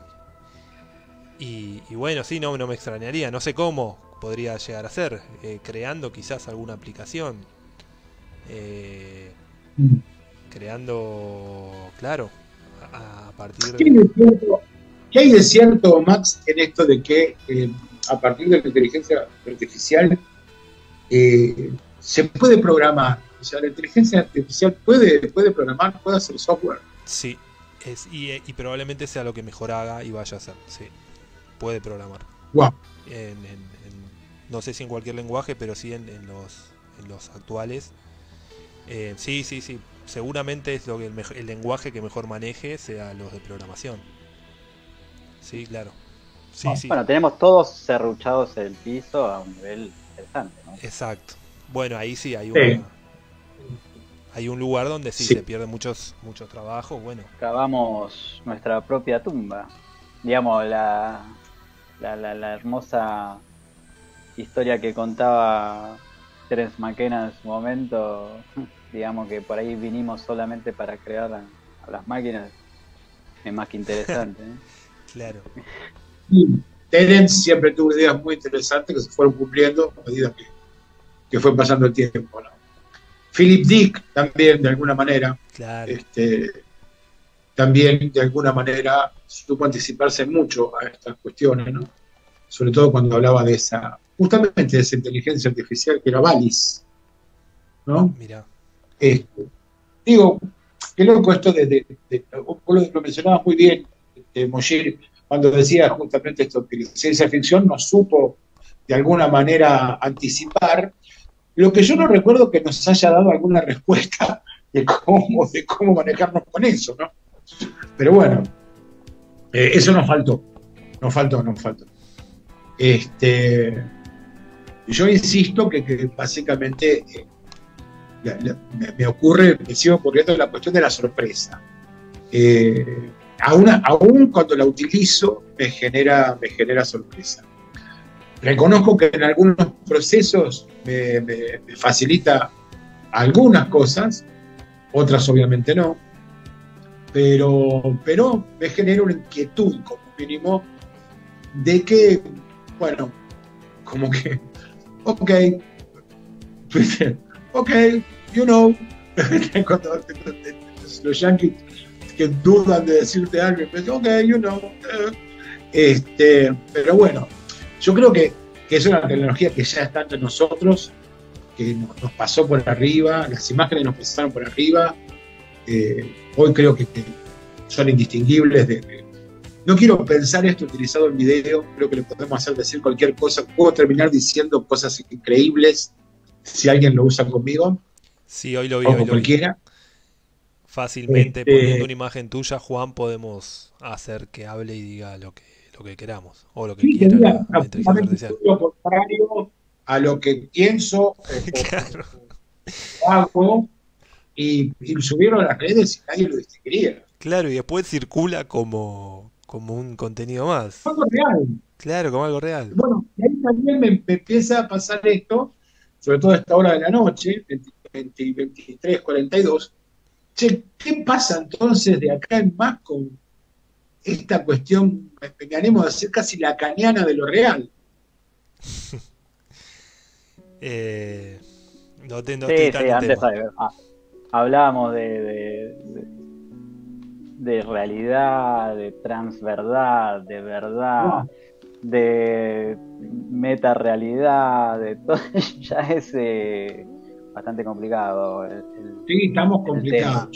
y, y bueno, sí, no, no me extrañaría, no sé cómo podría llegar a ser, eh, creando quizás alguna aplicación, eh, creando, claro, a, a partir de... ¿Qué hay de cierto, ¿Qué hay de cierto, Max, en esto de que eh, a partir de la inteligencia artificial eh, se puede programar? O sea, la inteligencia artificial puede, puede programar, puede hacer software. Sí, es, y, y probablemente sea lo que mejor haga y vaya a hacer, sí, puede programar. Wow. En, en, en, no sé si en cualquier lenguaje, pero sí en, en, los, en los actuales. Eh, sí, sí, sí. Seguramente es lo que el, mejo, el lenguaje que mejor maneje sea los de programación. Sí, claro. Sí, oh, sí. Bueno, tenemos todos serruchados el piso a un nivel interesante, ¿no? Exacto. Bueno, ahí sí hay una, sí. Hay un lugar donde sí, sí. se pierden muchos, muchos trabajos. Bueno. Cavamos nuestra propia tumba. Digamos, la... La, la, la hermosa historia que contaba Terence McKenna en su momento, digamos que por ahí vinimos solamente para crear a, a las máquinas, es más que interesante, ¿eh? Claro. Sí, Terence siempre tuvo ideas muy interesantes que se fueron cumpliendo a medida que, que fue pasando el tiempo, ¿no? Philip Dick también, de alguna manera, claro. este, también de alguna manera supo anticiparse mucho a estas cuestiones, ¿no? Sobre todo cuando hablaba de esa, justamente de esa inteligencia artificial que era Valis, ¿no? Mira. Este, digo, qué loco esto de, de, de, de lo mencionabas muy bien, de Moshir, cuando decía justamente esto, que la ciencia ficción nos supo de alguna manera anticipar, lo que yo no recuerdo que nos haya dado alguna respuesta de cómo, de cómo manejarnos con eso, ¿no? Pero bueno, eh, eso nos faltó, nos faltó, nos faltó. Este, yo insisto que, que básicamente eh, la, la, me, me ocurre, me sigo ocurriendo la cuestión de la sorpresa. Eh, aún, aún cuando la utilizo me genera, me genera sorpresa. Reconozco que en algunos procesos me, me, me facilita algunas cosas, otras obviamente no. Pero, pero me genera una inquietud, como mínimo, de que, bueno, como que, ok, ok, you know, cuando los yankees que dudan de decirte algo, pues, ok, you know, este, pero bueno, yo creo que, que es una tecnología que ya está entre nosotros, que nos, nos pasó por arriba, las imágenes nos pasaron por arriba. Eh, hoy creo que son indistinguibles de, de, no quiero pensar esto utilizado en video, creo que le podemos hacer decir cualquier cosa, puedo terminar diciendo cosas increíbles si alguien lo usa conmigo. Sí, hoy lo vi, o hoy cualquiera. Lo vi. Fácilmente, este, poniendo una imagen tuya, Juan, podemos hacer que hable y diga lo que, lo que queramos, o lo que sí, quiera. Diga, la, la artificial. Lo contrario a lo que pienso, eh, claro. o, o hago. Y, y subieron a las redes y nadie lo distinguiría. Claro, y después circula como, como un contenido más. Como algo real. Claro, como algo real. Bueno, y ahí también me, me empieza a pasar esto, sobre todo a esta hora de la noche, veintitrés cuarenta y dos. Che, ¿qué pasa entonces de acá en más con esta cuestión? Me, me animo a decir casi la cañana de lo real. eh, no te, no sí, te sí, antes de verdad. Hablábamos de, de, de, de realidad, de transverdad, de verdad, no. de metarealidad, de todo. Ya es eh, bastante complicado. El, sí, estamos complicados.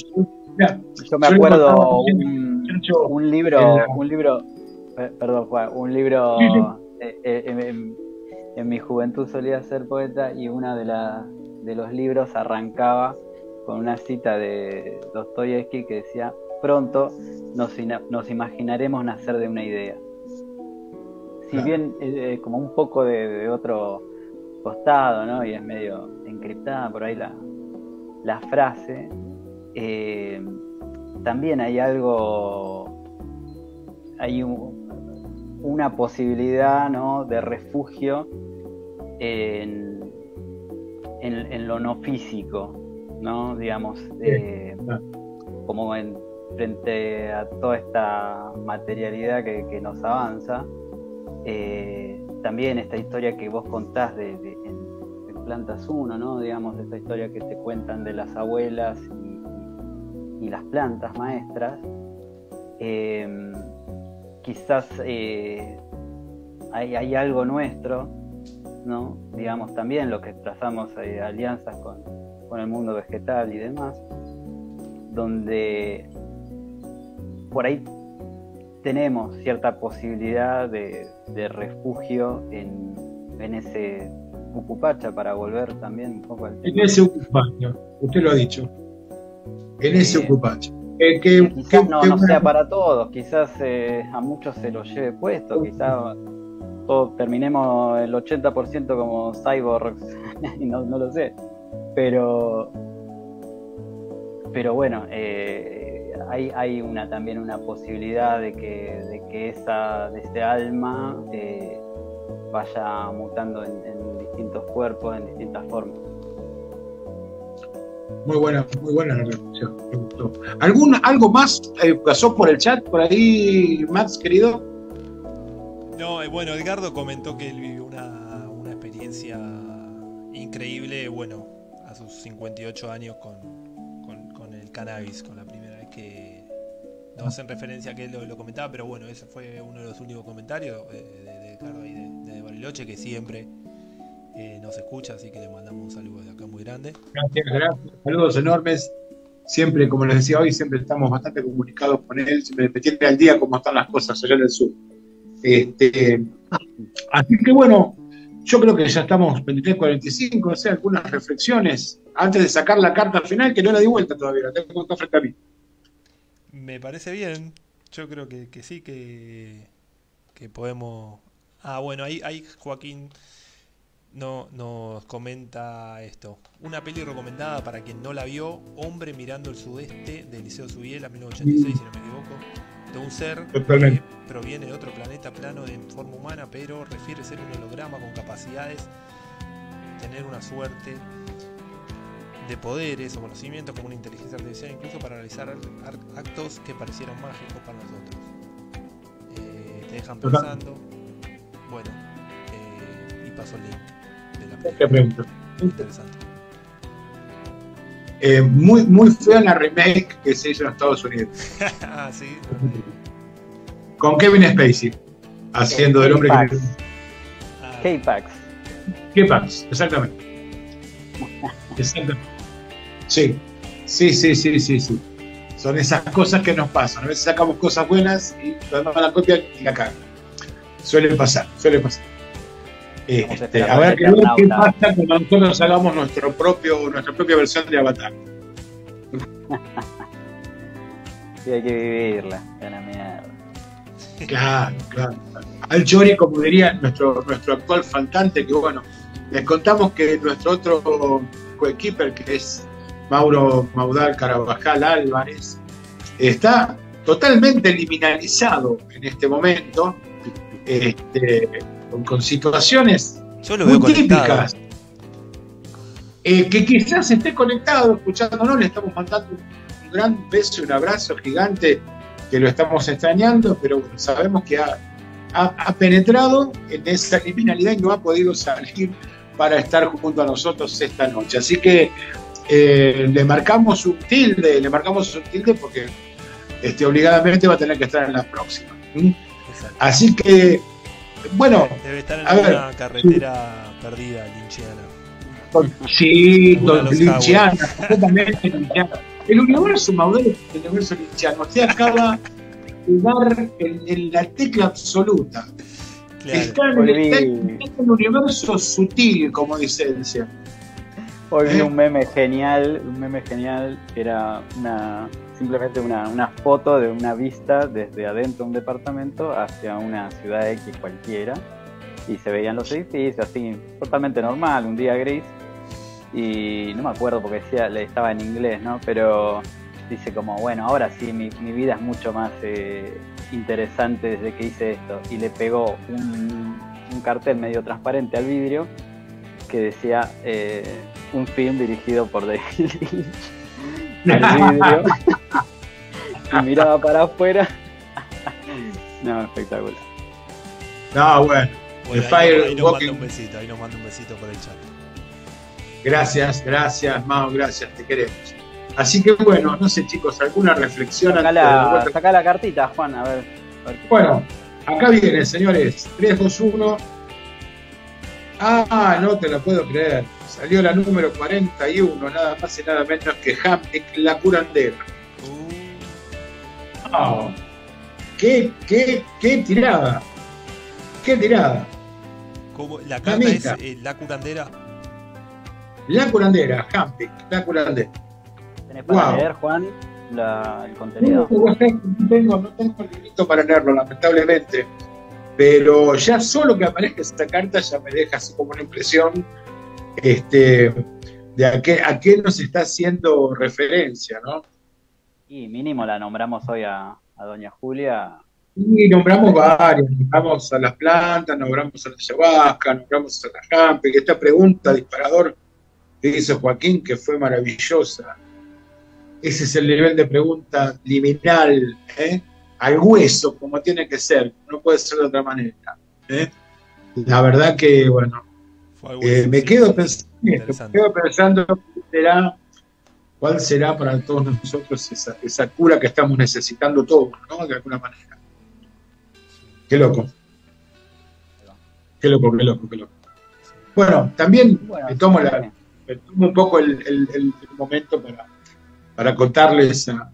Mira, yo me yo acuerdo un, un libro, un libro, perdón, Juan, un libro sí, sí. Eh, eh, eh, en mi juventud solía ser poeta y uno de, la, de los libros arrancaba con una cita de Dostoyevsky que decía: pronto nos, nos imaginaremos nacer de una idea. Si claro. bien eh, como un poco de, de otro costado, ¿no? Y es medio encriptada por ahí la, la frase, eh, también hay algo, hay un, una posibilidad, ¿no?, de refugio en, en, en lo no físico, ¿no? Digamos, eh, como en, frente a toda esta materialidad que, que nos avanza, eh, también esta historia que vos contás de, de, en, en Plantas uno, ¿no? Digamos, esta historia que te cuentan de las abuelas y, y, y las plantas maestras, eh, quizás eh, hay, hay algo nuestro, ¿no? Digamos, también lo que trazamos, eh, alianzas con, con el mundo vegetal y demás, donde por ahí tenemos cierta posibilidad de, de refugio en, en ese Ukupacha, para volver también un poco al tema. En ese Ukupacha, usted lo ha dicho, en eh, ese Ukupacha. Eh, que, que quizás que, no, que no una... sea para todos, quizás eh, a muchos se lo lleve puesto, uh-huh. quizás todos terminemos el ochenta por ciento como cyborgs, no, no lo sé, pero... Pero bueno, eh, hay, hay una también una posibilidad de que, de que esa, de ese alma eh, vaya mutando en, en distintos cuerpos, en distintas formas. Muy buena, muy buena la reflexión, me gustó. ¿Algún, ¿Algo más eh, pasó por el chat, por ahí, Max, querido? No, eh, bueno, Edgardo comentó que él vivió una, una experiencia increíble, bueno, a sus cincuenta y ocho años con... cannabis, con la primera vez que no hacen referencia a que él lo, lo comentaba, pero bueno, ese fue uno de los únicos comentarios de, de, de Ricardo ahí de, de Bariloche, que siempre eh, nos escucha, así que le mandamos un saludo de acá muy grande. Gracias, gracias, saludos enormes. Siempre, como les decía hoy, siempre estamos bastante comunicados con él, siempre me tiene al día cómo están las cosas allá en el sur. Este, así que bueno, yo creo que ya estamos veintitrés cuarenta y cinco, o sea, algunas reflexiones antes de sacar la carta al final, que no la di vuelta todavía, la tengo acá frente a mí. Me parece bien, yo creo que, que sí, que, que podemos... Ah, bueno, ahí, ahí Joaquín no, nos comenta esto. Una peli recomendada para quien no la vio, Hombre mirando el sudeste, de Eliseo Subiela, mil novecientos ochenta y seis, si no me equivoco. De un ser que proviene de otro planeta plano en forma humana, pero refiere ser un holograma con capacidades, tener una suerte de poderes o conocimientos como una inteligencia artificial, incluso para realizar actos que parecieron mágicos para nosotros. Eh, te dejan pensando. Bueno, eh, y paso el link de la pregunta. Interesante. Eh, muy, muy fea la remake que se hizo en Estados Unidos. Ah, sí. Con Kevin Spacey, haciendo del hombre que... K-Pax. K-Pax, exactamente. Exactamente. Sí. sí, sí, sí, sí, sí. Son esas cosas que nos pasan. A veces sacamos cosas buenas y tomamos la copia y la cagan. Suele pasar, suele pasar. Este, a ver, ver qué pasa cuando nosotros hagamos nuestro propio, nuestra propia versión de Avatar. Y hay que vivirla, de la mierda. Claro, claro. Al Chori, como diría nuestro, nuestro actual faltante, que bueno, les contamos que nuestro otro coequiper, que es Mauro Maudal Carabajal Álvarez, está totalmente liminalizado en este momento. Este... Con, con situaciones muy típicas, eh, que quizás esté conectado escuchándonos, le estamos mandando un gran beso, un abrazo gigante, que lo estamos extrañando, pero bueno, sabemos que ha, ha, ha penetrado en esa criminalidad y no ha podido salir para estar junto a nosotros esta noche, así que eh, le marcamos un tilde, le marcamos un tilde porque este, obligadamente va a tener que estar en la próxima, ¿sí? Así que bueno, debe estar en una ver, carretera sí. perdida, linchiana. Sí, linchiana, completamente linchiana. El universo Maudel es el universo linchiano. Usted acaba de dar en, en la tecla absoluta. Claro. Está, en, está en un universo sutil, como licencia. Hoy vi un meme genial, un meme genial que era una, simplemente una, una foto de una vista desde adentro de un departamento hacia una ciudad X cualquiera, y se veían los edificios así, totalmente normal, un día gris, y no me acuerdo porque decía, estaba en inglés, ¿no? Pero dice como, bueno, ahora sí, mi, mi vida es mucho más eh, interesante desde que hice esto, y le pegó un, un cartel medio transparente al vidrio que decía eh, un film dirigido por David Lynch al vidrio y miraba para afuera. No, espectacular. No, bueno, bueno The ahí, Fire ahí, nos manda un besito, ahí nos manda un besito por el chat. Gracias, gracias Mau, gracias, te queremos. Así que bueno, no sé chicos, alguna reflexión. Sacá la, de... sacá la cartita, Juan, a ver, a ver. Bueno, acá viene, señores, tres, dos, uno. Ah, no te lo puedo creer. Salió la número cuarenta y uno, nada más y nada menos que Hamlet la curandera. Oh, qué, qué, qué tirada. Qué tirada. ¿Cómo? La carta es eh, la curandera. La curandera, Hamlet, la curandera. ¿Tenés para wow. leer, Juan, la, el contenido? No tengo, no tengo el librito para leerlo, lamentablemente. Pero ya solo que aparezca esta carta ya me deja así como una impresión este, de a qué, a qué nos está haciendo referencia, ¿no? Y mínimo la nombramos hoy a, a doña Julia. Y nombramos varias, nombramos a las plantas, nombramos a la ayahuasca, nombramos a la jampe, que esta pregunta disparador que hizo Joaquín, que fue maravillosa. Ese es el nivel de pregunta liminal, ¿eh? Al hueso, como tiene que ser, no puede ser de otra manera, ¿eh? La verdad que, bueno, eh, me quedo pensando, me quedo pensando cuál será, cuál será para todos nosotros esa, esa cura que estamos necesitando todos, ¿no? De alguna manera. Qué loco. Qué loco, qué loco, qué loco. Bueno, también me tomo, la, me tomo un poco el, el, el momento para, para contarles a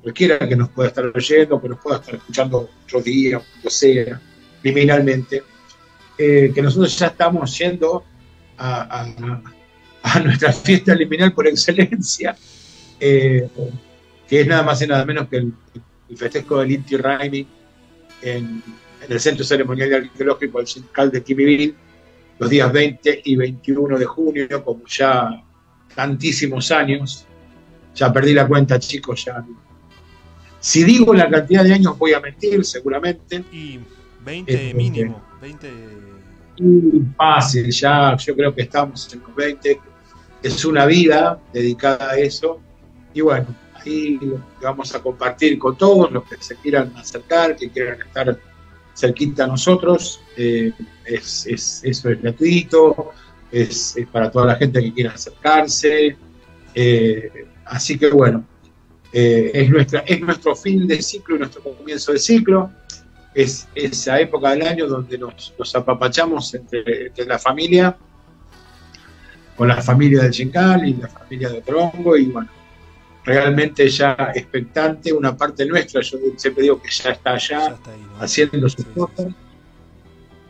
cualquiera que nos pueda estar oyendo, que nos pueda estar escuchando otro día, o sea, liminalmente, eh, que nosotros ya estamos yendo a, a, a nuestra fiesta liminal por excelencia, eh, que es nada más y nada menos que el, el festejo del Inti Raymi en, en el Centro Ceremonial y Arqueológico del Shincal de Quimivil, los días veinte y veintiuno de junio, como ya tantísimos años, ya perdí la cuenta, chicos, ya... Si digo la cantidad de años voy a mentir, seguramente. Y veinte eh, mínimo. veinte... Y fácil, ya yo creo que estamos en los veinte. Es una vida dedicada a eso. Y bueno, ahí vamos a compartir con todos los que se quieran acercar, que quieran estar cerquita a nosotros. Eh, es, es, eso es gratuito, es, es para toda la gente que quiera acercarse. Eh, así que bueno. Eh, es, nuestra, es nuestro fin de ciclo y nuestro comienzo de ciclo. Es esa época del año donde nos, nos apapachamos entre, entre la familia, con la familia del Shincal y la familia de Trongo. Y bueno, realmente ya expectante, una parte nuestra, yo siempre digo que ya está allá, ya está ahí, ¿no? Haciendo sus cosas.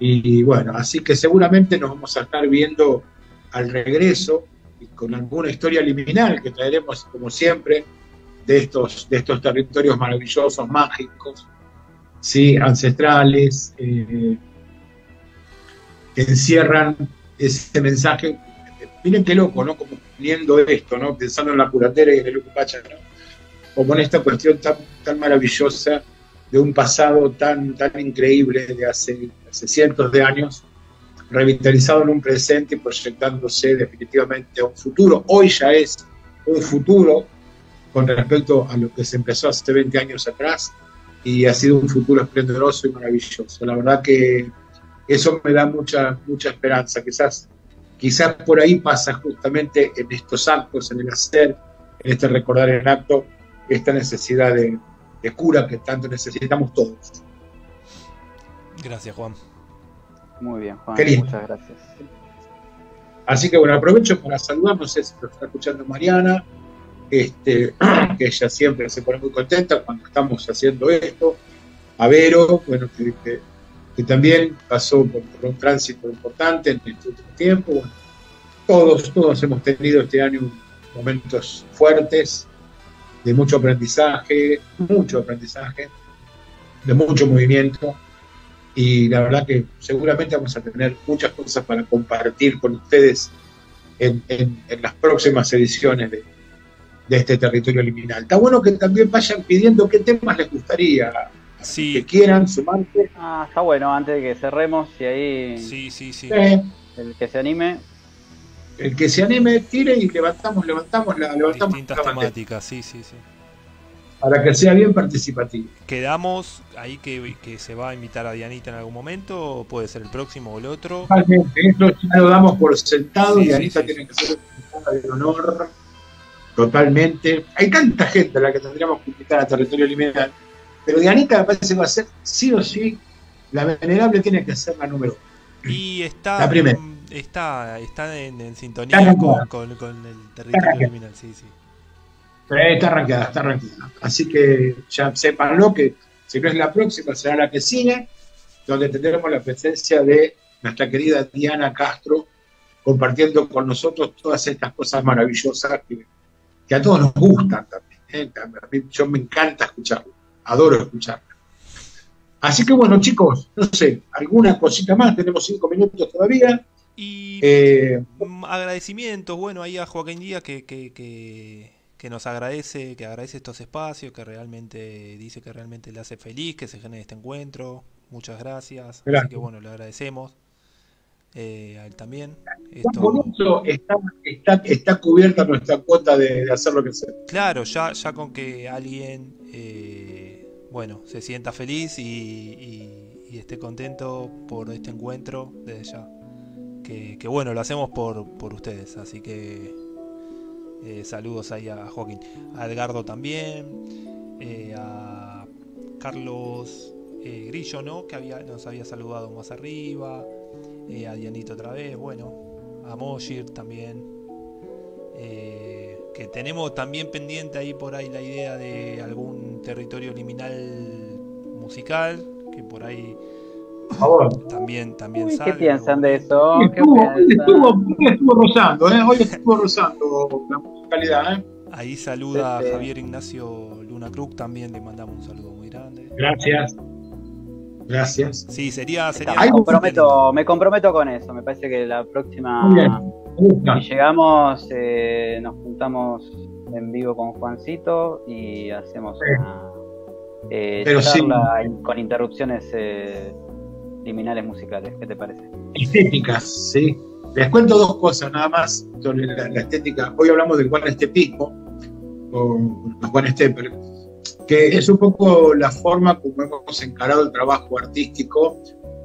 Y bueno, así que seguramente nos vamos a estar viendo al regreso y con alguna historia liminal que traeremos, como siempre. De estos, de estos territorios maravillosos, mágicos, ¿sí? Ancestrales, eh, que encierran ese mensaje. Miren qué loco, ¿no? Como viendo esto, ¿no? Pensando en la curatera y en el Ukupacha, ¿no? Como en esta cuestión tan, tan maravillosa de un pasado tan, tan increíble de hace, hace cientos de años, revitalizado en un presente y proyectándose definitivamente a un futuro. Hoy ya es un futuro con respecto a lo que se empezó hace veinte años atrás, y ha sido un futuro esplendoroso y maravilloso. La verdad que eso me da mucha, mucha esperanza. Quizás, quizás por ahí pasa justamente en estos actos, en el hacer, en este recordar el acto, esta necesidad de, de cura que tanto necesitamos todos. Gracias, Juan. Muy bien, Juan. Querido. Muchas gracias. Así que bueno, aprovecho para saludar, no sé si lo está escuchando Mariana, Este, que ella siempre se pone muy contenta cuando estamos haciendo esto. A Vero, bueno, que, que que también pasó por, por un tránsito importante en este último tiempo. Bueno, todos, todos hemos tenido este año momentos fuertes, de mucho aprendizaje, mucho aprendizaje, de mucho movimiento, y la verdad que seguramente vamos a tener muchas cosas para compartir con ustedes en, en, en las próximas ediciones de, de este Territorio Liminal. Está bueno que también vayan pidiendo qué temas les gustaría, sí, que quieran sumarse. Ah, está bueno, antes de que cerremos, y ahí sí, sí, sí. Eh, el que se anime. El que se anime, tire y levantamos, levantamos la levantamos distintas temáticas, sí, sí, sí. Para que sea bien participativo. ¿Quedamos ahí que, que se va a invitar a Dianita en algún momento? ¿Puede ser el próximo o el otro? Totalmente, eso ya lo damos por sentado, sí, Dianita sí, sí, tiene sí. que ser invitada de honor, totalmente. Hay tanta gente a la que tendríamos que invitar a Territorio Liminal, pero Dianita me parece que va a ser sí o sí, la venerable tiene que ser la número uno. Y está... La primera. Está, está en, en sintonía con, con, con el Territorio Liminal, sí, sí. Está arrancada, está arrancada. Así que ya sépanlo que si no es la próxima, será la que sigue, donde tendremos la presencia de nuestra querida Diana Castro, compartiendo con nosotros todas estas cosas maravillosas que, que a todos nos gustan también, ¿eh? A mí, yo me encanta escucharla, adoro escucharla. Así que bueno, chicos, no sé, alguna cosita más, tenemos cinco minutos todavía. Y eh, agradecimientos, bueno, ahí a Joaquín Díaz que, que, que, que nos agradece, que agradece estos espacios, que realmente dice que realmente le hace feliz, que se genere este encuentro. Muchas gracias. Gracias. Así que bueno, le agradecemos eh, a él también. Esto... Está, está, está cubierta nuestra cuota de, de hacer lo que sea. Claro, ya, ya con que alguien eh, bueno, se sienta feliz y, y, y esté contento por este encuentro desde ya. Que, que bueno, lo hacemos por, por ustedes, así que eh, saludos ahí a Joaquín, a Edgardo también, eh, a Carlos eh, Grillo, ¿no? Que había, nos había saludado más arriba, eh, a Dianito otra vez, bueno, a Moshir también, eh, que tenemos también pendiente ahí por ahí la idea de algún Territorio Liminal musical, que por ahí... También, también Uy, sale, ¿qué piensan de eso? Estuvo, ¿Qué piensan? Hoy estuvo, hoy estuvo rozando, ¿eh? Hoy estuvo rozando la musicalidad, ¿eh? Ahí saluda este... Javier Ignacio Luna Cruz, también le mandamos un saludo muy grande. Gracias. Gracias. Sí, sería... sería Está, me, comprometo, me comprometo con eso, me parece que la próxima... Si llegamos, eh, nos juntamos en vivo con Juancito y hacemos sí. una eh, Pero charla sí. con interrupciones... Eh, liminales musicales, ¿qué te parece? Estéticas, sí. Les cuento dos cosas nada más sobre la, la estética. Hoy hablamos del guanestepismo, o los guanestepers, que es un poco la forma como hemos encarado el trabajo artístico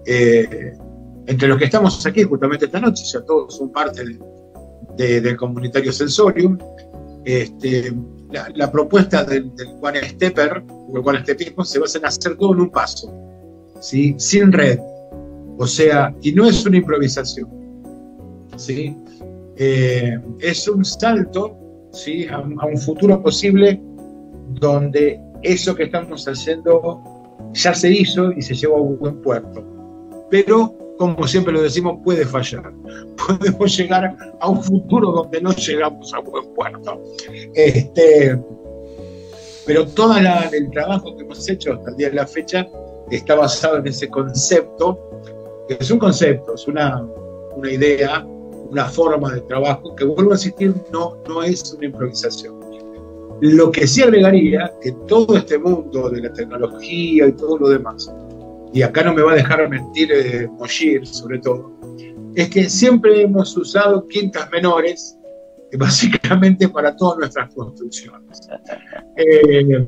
eh, entre los que estamos aquí justamente esta noche, ya todos son parte de, de, del comunitario Sensorium. Este, la, la propuesta del, del guanesteper, o el guanestepismo, se basa en hacer todo en un paso. ¿Sí? Sin red, o sea, y no es una improvisación, ¿sí? Eh, es un salto, ¿sí? A, a un futuro posible donde eso que estamos haciendo ya se hizo y se llevó a un buen puerto, pero como siempre lo decimos, puede fallar, podemos llegar a un futuro donde no llegamos a buen puerto, este, pero todo el trabajo que hemos hecho hasta el día de la fecha está basado en ese concepto, que es un concepto, es una, una idea, una forma de trabajo, que vuelvo a insistir, no, no es una improvisación. Lo que sí agregaría, que todo este mundo de la tecnología y todo lo demás, y acá no me va a dejar mentir eh, Moshir sobre todo, es que siempre hemos usado quintas menores, básicamente para todas nuestras construcciones. Eh,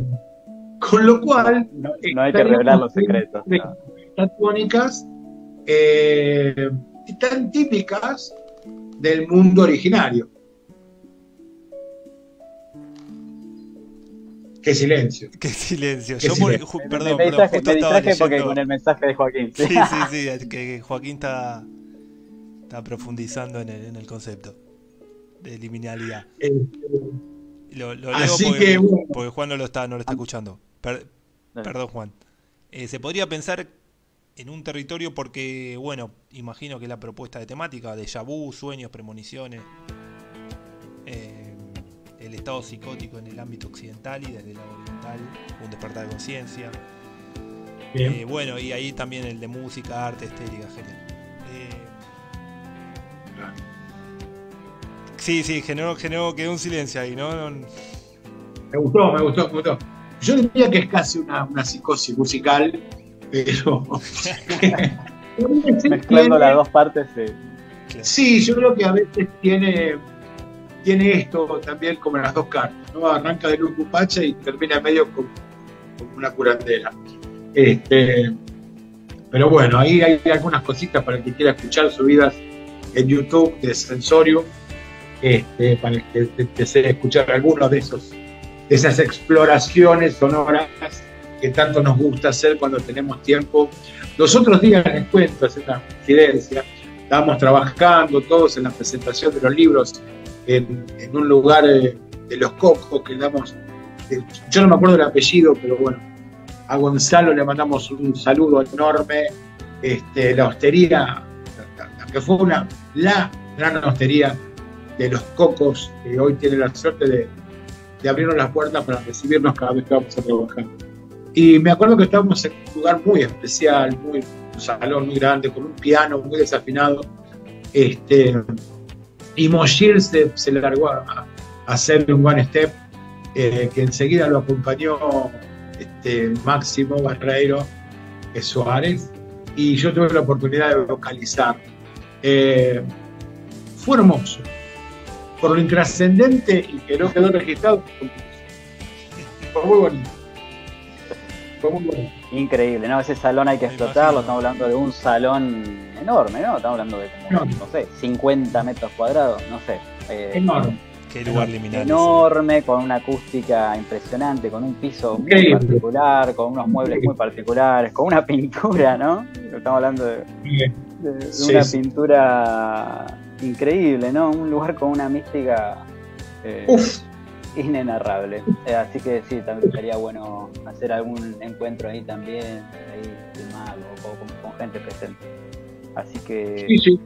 Con lo cual... No, no hay que revelar los secretos. Tónicas eh, tan típicas del mundo originario. Qué silencio. Qué silencio. Qué Yo silencio. Por, perdón, me distraje, pero me distraje porque con el mensaje de Joaquín. Sí, sí, sí, sí que Joaquín está, está profundizando en el, en el concepto de liminalidad. Eh, lo, lo leo así porque, que, bueno, porque Juan no lo está, no lo está escuchando. Perdón, Juan. Eh, se podría pensar en un territorio porque, bueno, imagino que la propuesta de temática, déjà vu, sueños, premoniciones, eh, el estado psicótico en el ámbito occidental y desde el lado oriental, un despertar de conciencia. Eh, bueno, y ahí también el de música, arte, estética, genial. Eh, sí, sí, generó, generó, quedó un silencio ahí, ¿no? No... Me gustó, me gustó, me gustó. Yo diría que es casi una, una psicosis musical, pero... Mezclando las dos partes. Eh. Sí, yo creo que a veces tiene... tiene esto también como en las dos cartas, ¿no? Arranca de Luku Pacha y termina medio como, como una curandera. Este, pero bueno, ahí hay algunas cositas para el que quiera escuchar, subidas en YouTube de Sensorium, este, para el que desee escuchar algunos de esos, de esas exploraciones sonoras que tanto nos gusta hacer cuando tenemos tiempo. Los otros días les cuento, es una confidencia, estábamos trabajando todos en la presentación de los libros En, en un lugar eh, de los Cocos que damos, eh, yo no me acuerdo el apellido, pero bueno, a Gonzalo le mandamos un saludo enorme. Este, la hostería, la, la que fue una, la gran hostería de los Cocos, que hoy tiene la suerte de, de abrirnos las puertas para recibirnos cada vez que vamos a trabajar. Y me acuerdo que estábamos en un lugar muy especial, muy, un salón muy grande, con un piano muy desafinado. Este, Y Moshir se, se largó a, a hacer un one step, eh, que enseguida lo acompañó este, Máximo Barreiro Suárez, y yo tuve la oportunidad de vocalizar. Eh, fue hermoso. Por lo intrascendente y que no quedó registrado, fue muy bonito. Fue muy bonito. Increíble, ¿no? Ese salón hay que explotarlo, estamos hablando de un salón... enorme, ¿no? Estamos hablando de, como, no sé, cincuenta metros cuadrados, no sé. Eh, enorme. Qué lugar liminal. Enorme, ese. Con una acústica impresionante, con un piso muy particular, con unos muebles muy particulares, con una pintura, ¿no? Estamos hablando de, de, de sí, una sí. pintura increíble, ¿no? Un lugar con una mística eh, inenarrable. Eh, así que sí, también estaría bueno hacer algún encuentro ahí también, ahí filmado, o con, con gente presente. Así que, sí, sí.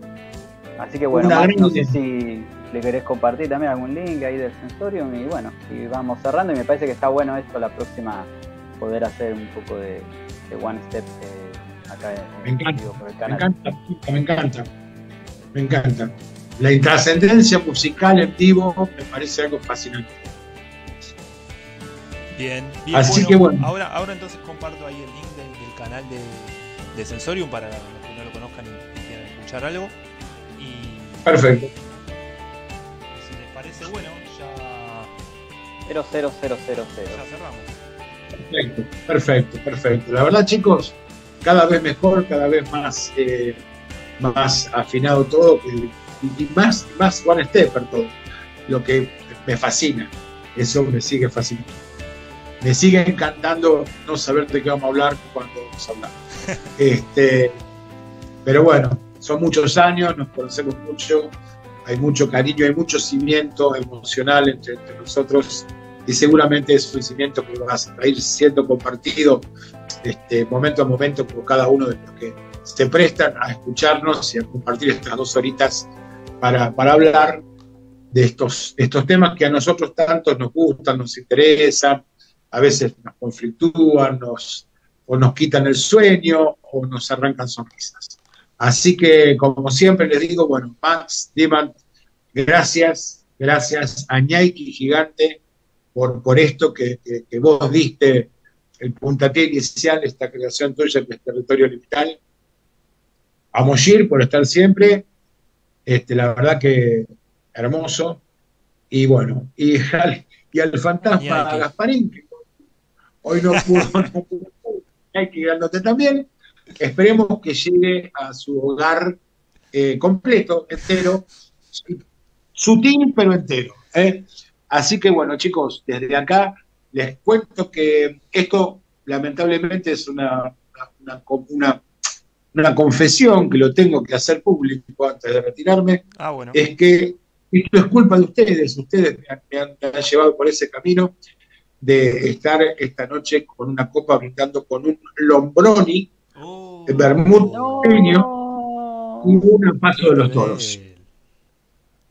así que bueno, Max, no sé si le querés compartir también algún link ahí del Sensorium y bueno, y vamos cerrando, y me parece que está bueno esto, la próxima poder hacer un poco de, de one step eh, acá en me encanta, por el canal. Me encanta, me encanta, me encanta. La intrascendencia musical en vivo me parece algo fascinante. Bien, bien. Así bueno, que bueno. Ahora, ahora entonces comparto ahí el link del, del canal de, de Sensorium para los que no lo conozcan y quieran escuchar algo. Y perfecto. Si les parece, bueno, ya. cero cero cero cero cero. Ya cerramos. Perfecto, perfecto, perfecto. La verdad, chicos, cada vez mejor, cada vez más, eh, más afinado todo y, y más, más one stepper todo. Lo que me fascina. Eso me sigue fascinando. Me sigue encantando no saber de qué vamos a hablar cuando vamos a hablar. Este, pero bueno, son muchos años, nos conocemos mucho, hay mucho cariño, hay mucho cimiento emocional entre, entre nosotros, y seguramente es un cimiento que va a ir siendo compartido este, momento a momento por cada uno de los que se prestan a escucharnos y a compartir estas dos horitas para, para hablar de estos, estos temas que a nosotros tantos nos gustan, nos interesan, a veces nos conflictúan, nos, o nos quitan el sueño, o nos arrancan sonrisas. Así que, como siempre les digo, bueno, Max, Diman, gracias, gracias a Ñaiki Gigante por, por esto que, que, que vos diste, el puntapié inicial de esta creación tuya en el territorio liminal. A Moshir por estar siempre, este, la verdad que hermoso, y bueno, y al, y al fantasma Ñaiki. Gasparín, hoy no pudo, no pudo, hay que ir dándote también. Esperemos que llegue a su hogar eh, completo, entero, sutil pero entero. ¿eh? Así que bueno, chicos, desde acá les cuento que esto lamentablemente es una, una, una, una confesión que lo tengo que hacer público antes de retirarme. Ah, bueno. Es que esto es culpa de ustedes, ustedes me han, me han, me han llevado por ese camino de estar esta noche con una copa brindando con un Lombroni, oh. el vermut no. pequeño y un paso de los toros.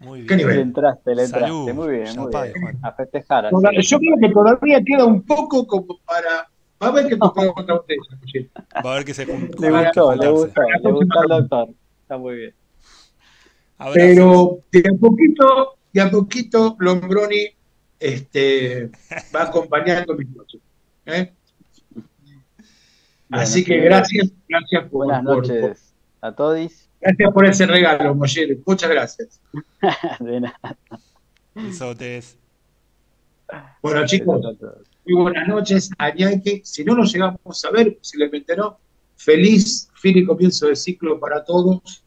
Muy bien. ¿Qué nivel? Le entraste, le entraste. Salud. Muy bien, muy bien. Bien. A festejar. Así. Yo creo que todavía queda un poco como para... Va a ver que tocó contra ustedes. Va a ver que se... Le gustó, le gustó, le gustó al doctor. Está muy bien. Pero de a poquito, de a poquito, Lombroni este, va acompañando mis noches. ¿Eh? Así que gracias, gracias por... Buenas noches por, por, a todos. Gracias por ese regalo, Moyer. Muchas gracias. De nada. Besotes. Bueno, chicos, muy buenas noches. Añaki, si no nos llegamos a ver, posiblemente no. Feliz fin y comienzo de ciclo para todos.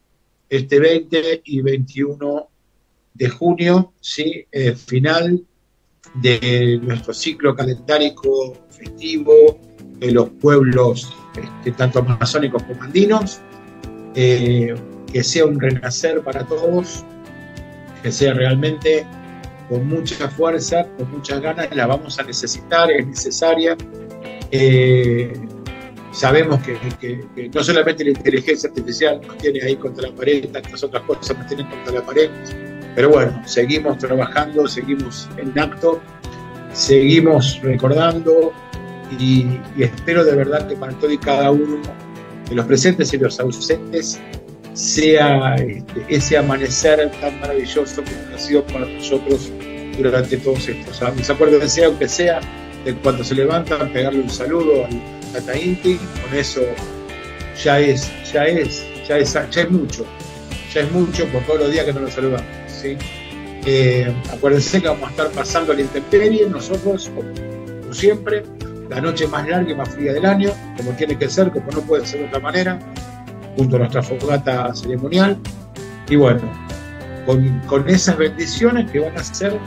Este veinte y veintiuno de junio, ¿sí? Eh, final de nuestro ciclo calendárico festivo de los pueblos, este, tanto amazónicos como andinos. Eh, que sea un renacer para todos, que sea realmente con mucha fuerza, con muchas ganas, la vamos a necesitar, es necesaria. Eh, sabemos que, que, que no solamente la inteligencia artificial nos tiene ahí contra la pared, tantas otras cosas nos tienen contra la pared, pero bueno, seguimos trabajando, seguimos en acto, seguimos recordando y, y espero de verdad que para todo y cada uno de los presentes y los ausentes sea este, ese amanecer tan maravilloso que ha sido para nosotros durante todos estos años. Acuérdense, aunque sea, de cuando se levantan, pegarle un saludo al Tata Inti, con eso ya es, ya es, ya es, ya es mucho, ya es mucho por todos los días que no nos saludamos, ¿sí? Eh, acuérdense que vamos a estar pasando la intemperie nosotros, como siempre, la noche más larga y más fría del año, como tiene que ser, como no puede ser de otra manera, junto a nuestra fogata ceremonial, y bueno, con, con esas bendiciones que van a ser,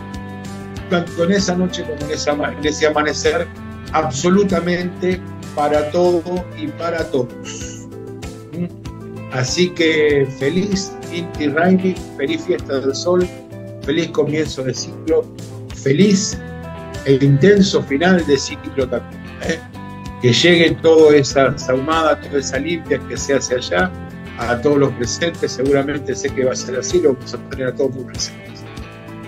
tanto en esa noche como en, esa, en ese amanecer, absolutamente para todo y para todos. Así que feliz Inti Raymi, feliz fiesta del sol, feliz comienzo de ciclo, feliz el intenso final de ciclo también, ¿eh? Que llegue toda esa sahumada, toda esa limpia que se hace allá, a todos los presentes, seguramente sé que va a ser así, lo vamos a tener a todos los presentes.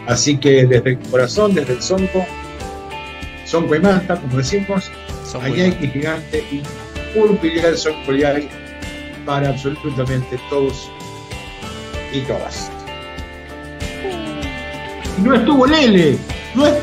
Así que desde el corazón, desde el Sonco, Sonco y Manta, como decimos, Añaki gigante y purpilar Sonco y Ay para absolutamente todos y todas. Y no estuvo Lele, no estuvo.